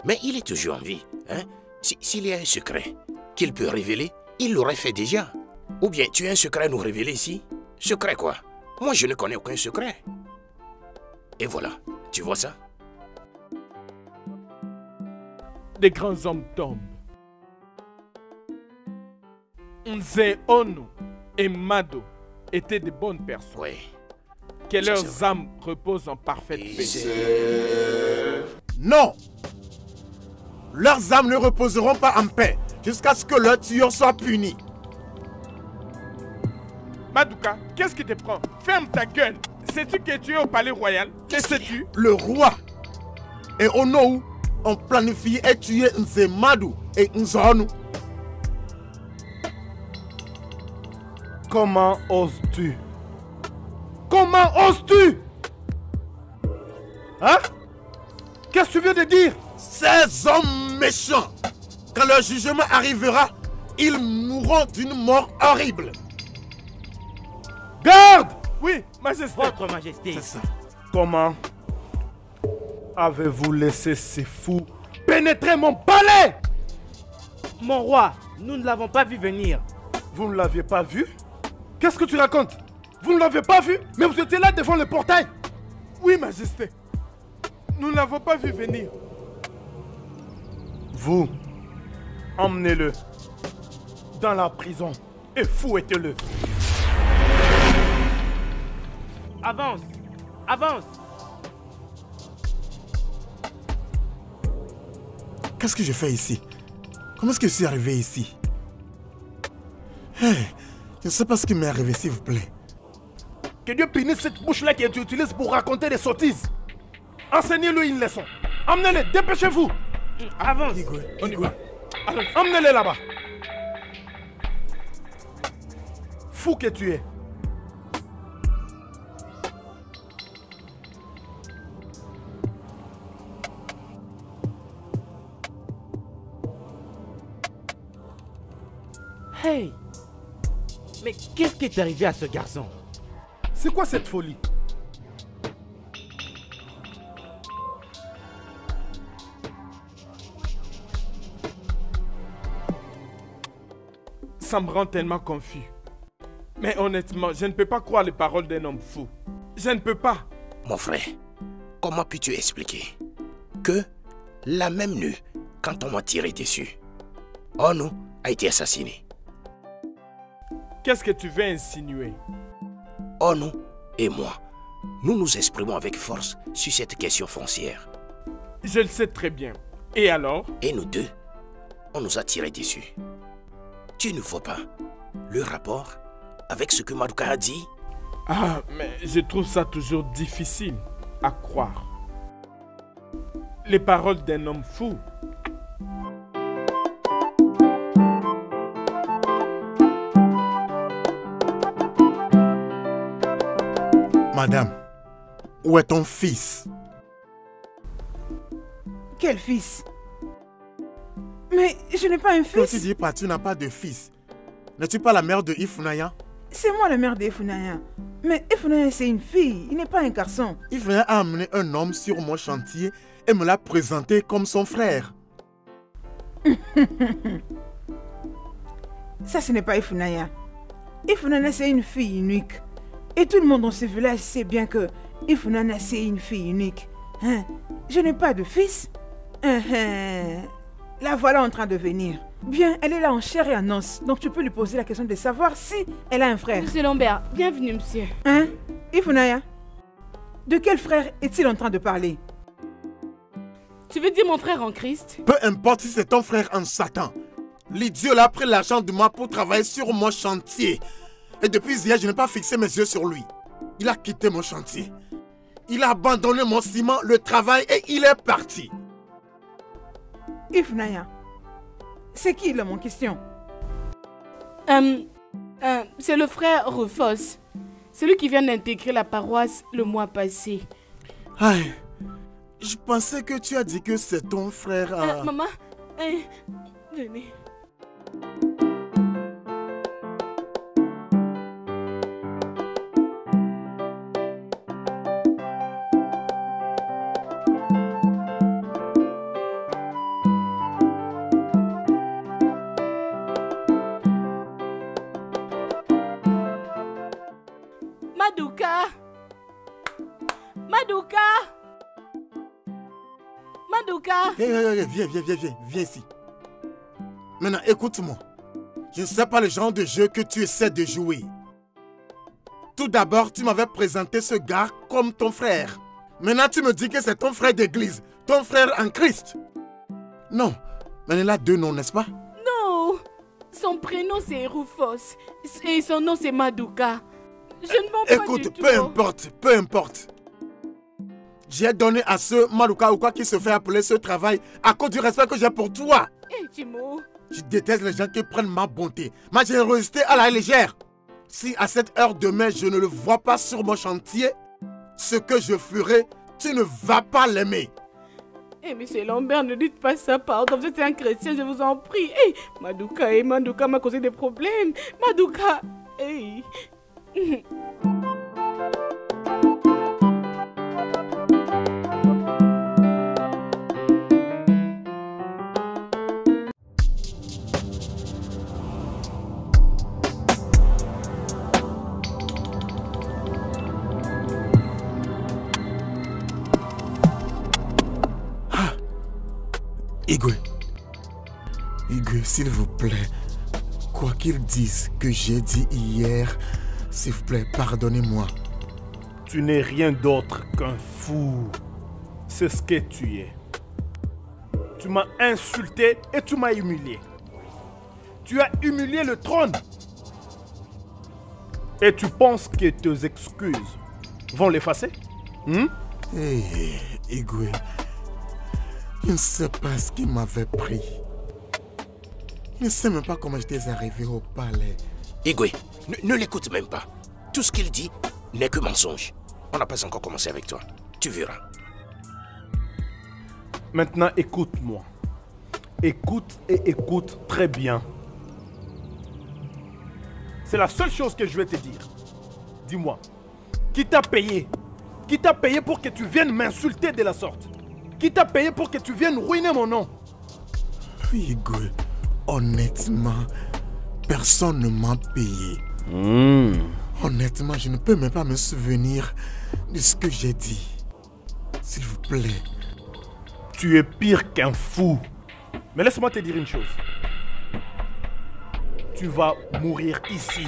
mais il est toujours en vie. Hein? S'il y a un secret qu'il peut révéler, il l'aurait fait déjà. Ou bien tu as un secret à nous révéler ici? Secret quoi? Moi je ne connais aucun secret. Et voilà, tu vois ça? Des grands hommes tombent. Nze Onoh et Mado étaient de bonnes personnes. Oui. Que leurs âmes reposent en parfaite paix. Non! Leurs âmes ne reposeront pas en paix jusqu'à ce que leur tueur soit puni. Maduka, qu'est-ce qui te prend? Ferme ta gueule! Sais-tu que tu es au palais royal? Que sais-tu? Le roi et Onoh ont planifié et tué Nze Mado et Nze Onoh. Comment oses-tu? Comment oses-tu? Hein? Qu'est-ce que tu viens de dire? Ces hommes méchants, quand leur jugement arrivera, ils mourront d'une mort horrible. Garde! Oui, Majesté. Votre Majesté. C'est ça. Comment avez-vous laissé ces fous pénétrer mon palais? Mon roi, nous ne l'avons pas vu venir. Vous ne l'aviez pas vu? Qu'est-ce que tu racontes? Vous ne l'avez pas vu, mais vous étiez là devant le portail. Oui, Majesté. Nous ne l'avons pas vu venir. Vous, emmenez-le dans la prison et fouettez-le. Avance, avance. Qu'est-ce que je fais ici? Comment est-ce que je suis arrivé ici? Hey, je ne sais pas ce qui m'est arrivé, s'il vous plaît. Que Dieu punisse cette bouche-là que tu utilises pour raconter des sottises. Enseignez-lui une leçon. Emmenez-le, dépêchez-vous. Avance. On y va. Emmenez-le là-bas. Fou que tu es. Hey! Mais qu'est-ce qui est arrivé à ce garçon? C'est quoi cette folie? Ça me rend tellement confus. Mais honnêtement, je ne peux pas croire les paroles d'un homme fou. Je ne peux pas. Mon frère, comment peux-tu expliquer que la même nuit, quand on m'a tiré dessus, Onoh a été assassiné? Qu'est-ce que tu veux insinuer? Onoh et moi, nous nous exprimons avec force sur cette question foncière. Je le sais très bien. Et alors? Et nous deux, on nous a tirés dessus. Tu ne vois pas le rapport avec ce que Marouka a dit? Ah, mais je trouve ça toujours difficile à croire. Les paroles d'un homme fou. Madame, où est ton fils? Quel fils? Mais je n'ai pas un fils. Quand tu dis pas, tu n'as pas de fils. N'es-tu pas la mère de Ifunanya? C'est moi la mère de Ifunanya. Mais Ifunanya c'est une fille, il n'est pas un garçon. Ifunanya a amené un homme sur mon chantier et me l'a présenté comme son frère. Ça ce n'est pas Ifunanya. Ifunanya c'est une fille unique. Et tout le monde dans ce village sait bien que Ifunanya c'est une fille unique. Hein? Je n'ai pas de fils. La voilà en train de venir. Bien, elle est là en chair et en os. Donc tu peux lui poser la question de savoir si elle a un frère. Monsieur Lambert, bienvenue monsieur. Hein? Ifunanya, de quel frère est-il en train de parler? Tu veux dire mon frère en Christ? Peu importe si c'est ton frère en Satan. L'idiot a pris l'argent de moi pour travailler sur mon chantier. Et depuis hier, je n'ai pas fixé mes yeux sur lui. Il a quitté mon chantier. Il a abandonné mon ciment, le travail et il est parti. Ifunanya, c'est qui l'homme en question? C'est le frère Rufus. Celui qui vient d'intégrer la paroisse le mois passé. Aïe, je pensais que tu as dit que c'est ton frère. Maman, venez. Viens ici. Maintenant, écoute-moi. Je ne sais pas le genre de jeu que tu essaies de jouer. Tout d'abord, tu m'avais présenté ce gars comme ton frère. Maintenant, tu me dis que c'est ton frère d'église, ton frère en Christ. Non, mais il a deux noms, n'est-ce pas? Non, son prénom c'est Rufus et son nom c'est Maduka. Je ne m'en pas du tout. Écoute, peu importe. J'ai donné à ce Marouka ou quoi qui se fait appeler ce travail à cause du respect que j'ai pour toi. Je déteste les gens qui prennent ma bonté, ma générosité à la légère. Si à cette heure demain je ne le vois pas sur mon chantier, ce que je ferai, tu ne vas pas l'aimer. Eh, hey, monsieur Lambert, ne dites pas ça, pardon, vous êtes un chrétien, je vous en prie. Hey, Maduka et Mandouka m'a causé des problèmes. Maduka, hey. Igwe, s'il vous plaît, quoi qu'ils disent que j'ai dit hier, s'il vous plaît, pardonnez-moi. Tu n'es rien d'autre qu'un fou. C'est ce que tu es. Tu m'as insulté et tu m'as humilié. Tu as humilié le trône. Et tu penses que tes excuses vont l'effacer? Hey, Igwe. Je ne sais pas ce qui m'avait pris. Je ne sais même pas comment j'étais arrivé au palais. Igwe, ne l'écoute même pas. Tout ce qu'il dit n'est que mensonge. On n'a pas encore commencé avec toi. Tu verras. Maintenant, écoute-moi. Écoute et écoute très bien. C'est la seule chose que je vais te dire. Dis-moi, qui t'a payé? Qui t'a payé pour que tu viennes m'insulter de la sorte? Qui t'a payé pour que tu viennes ruiner mon nom? Igwe, honnêtement, personne ne m'a payé. Honnêtement, je ne peux même pas me souvenir de ce que j'ai dit. S'il vous plaît. Tu es pire qu'un fou. Mais laisse-moi te dire une chose. Tu vas mourir ici.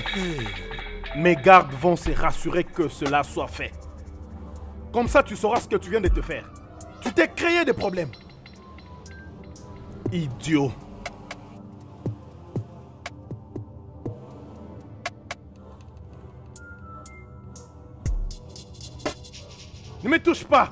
Mes gardes vont se rassurer que cela soit fait. Comme ça, tu sauras ce que tu viens de te faire. Tu t'es créé des problèmes. Idiot. Ne me touche pas!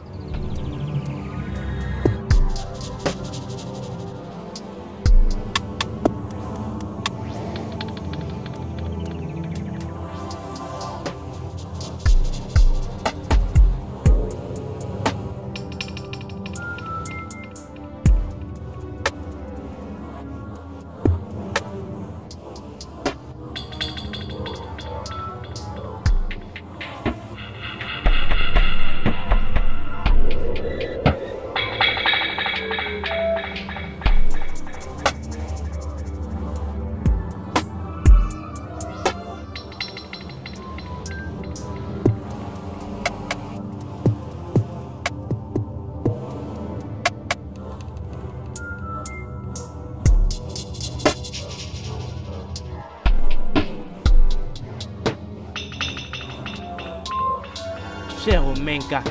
Cher Omenka,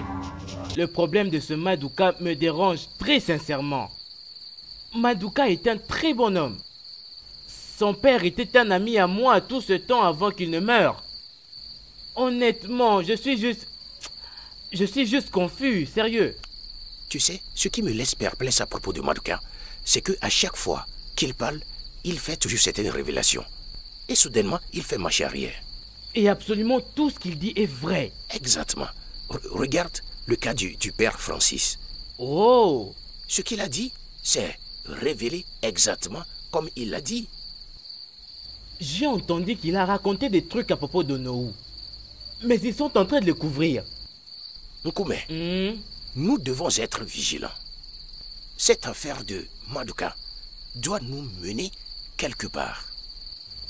le problème de ce Maduka me dérange très sincèrement. Maduka est un très bon homme. Son père était un ami à moi tout ce temps avant qu'il ne meure. Honnêtement, je suis juste confus, sérieux. Tu sais, ce qui me laisse perplexe à propos de Maduka, c'est qu'à chaque fois qu'il parle, il fait toujours certaines révélations. Et soudainement, il fait marche arrière. Et absolument tout ce qu'il dit est vrai. Exactement. Regarde le cas du Père Francis. Oh! Ce qu'il a dit, c'est révélé exactement comme il l'a dit. J'ai entendu qu'il a raconté des trucs à propos de Nohou. Mais ils sont en train de le couvrir. Nkoumé, nous devons être vigilants. Cette affaire de Maduka doit nous mener quelque part.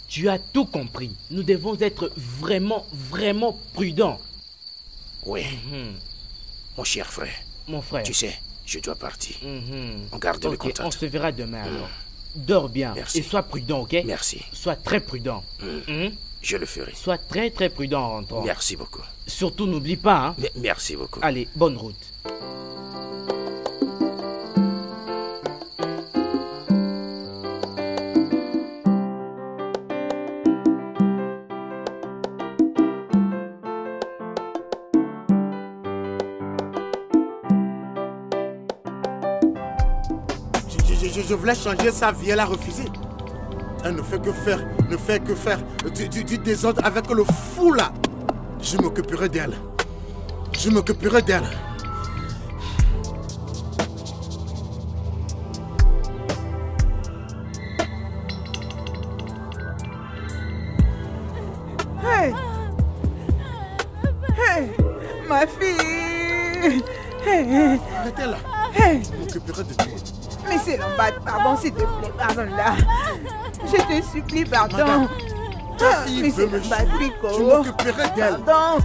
Tu as tout compris. Nous devons être vraiment, vraiment prudents. Oui. Mon cher frère. Mon frère. Tu sais, je dois partir. On garde le contact. On se verra demain alors. Dors bien. Merci. Et sois prudent, ok? Merci. Sois très prudent. Je le ferai. Sois très, très prudent en rentrant. Merci beaucoup. Surtout, n'oublie pas. Merci beaucoup. Allez, bonne route. Je voulais changer sa vie, elle a refusé. Elle ne fait que faire du désordre avec le fou là. Je m'occuperai d'elle. Hey, ma fille. Arrêtez là. Je m'occuperai de toi. Monsieur Lambert, pardon, s'il te plaît, pardon là. Je te supplie, pardon. Madame, monsieur Lambert, je m'occuperai d'elle. Pardon.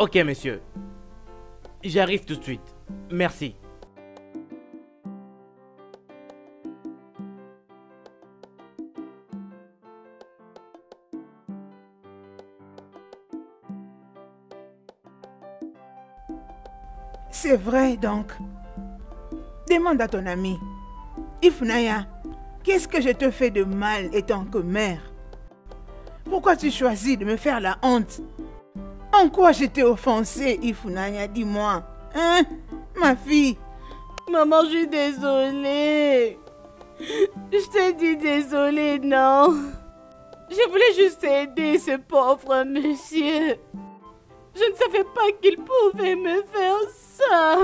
Ok, monsieur. J'arrive tout de suite. Merci. C'est vrai donc. Demande à ton ami, Ifunanya, qu'est-ce que je te fais de mal étant que mère? Pourquoi tu choisis de me faire la honte? En quoi je t'ai offensée, Ifunanya, dis-moi. Hein, ma fille? Maman, je suis désolée. Je t'ai dit désolée, non. Je voulais juste aider ce pauvre monsieur. Je ne savais pas qu'il pouvait me faire ça.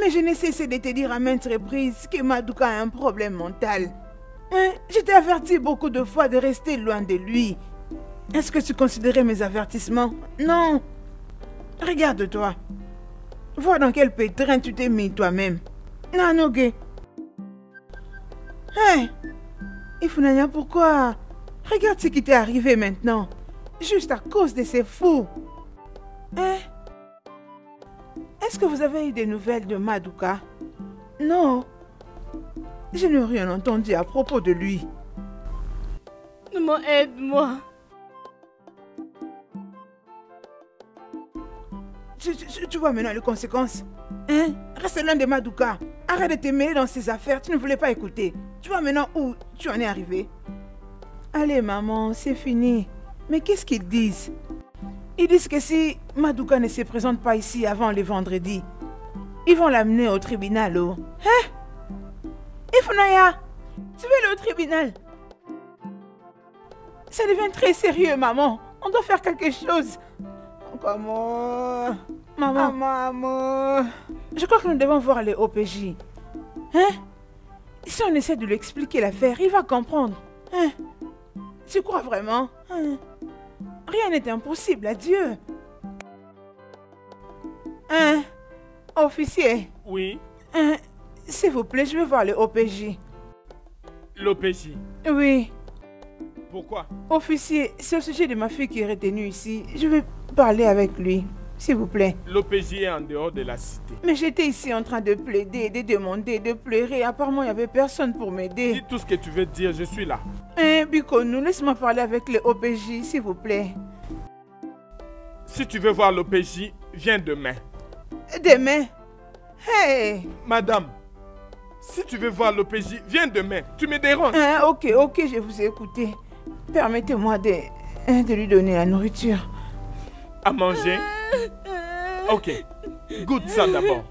Mais je n'ai cessé de te dire à maintes reprises que Maduka a un problème mental. Je t'ai averti beaucoup de fois de rester loin de lui. Est-ce que tu considérais mes avertissements? Non. Regarde-toi. Vois dans quel pétrin tu t'es mis toi-même. Nanogue. Hé, Ifunanya, pourquoi? Regarde ce qui t'est arrivé maintenant. Juste à cause de ces fous. Hein? Est-ce que vous avez eu des nouvelles de Maduka? Non. Je n'ai rien entendu à propos de lui. Maman, aide-moi. Tu vois maintenant les conséquences? Hein? Reste loin de Maduka. Arrête de te mêler dans ces affaires, tu ne voulais pas écouter. Tu vois maintenant où tu en es arrivé. Allez maman, c'est fini. Mais qu'est-ce qu'ils disent? Ils disent que si Maduka ne se présente pas ici avant le vendredi, ils vont l'amener au tribunal. Oh. Hein? Ifunanya, tu veux aller au tribunal? Ça devient très sérieux, maman. On doit faire quelque chose. Comment? Maman. Maman. Je crois que nous devons voir les OPJ. Hein? Si on essaie de lui expliquer l'affaire, il va comprendre. Hein? Tu crois vraiment? Hein? Rien n'est impossible à Dieu. Hein? Officier? Oui. Hein? S'il vous plaît, je veux voir le OPJ. L'OPJ? Oui. Pourquoi? Officier, c'est au sujet de ma fille qui est retenue ici. Je veux parler avec lui. S'il vous plaît. L'OPJ est en dehors de la cité. Mais j'étais ici en train de plaider, de demander, de pleurer. Apparemment, il n'y avait personne pour m'aider. Dis tout ce que tu veux dire, je suis là. Eh, Bikonou, laisse-moi parler avec le OPJ, s'il vous plaît. Si tu veux voir l'OPJ, viens demain. Demain? Hey! Madame, si tu veux voir l'OPJ, viens demain. Tu me déranges. Ah, ok, ok, je vous ai écouté. Permettez-moi de lui donner la nourriture. À manger? Ok, goûte ça d'abord.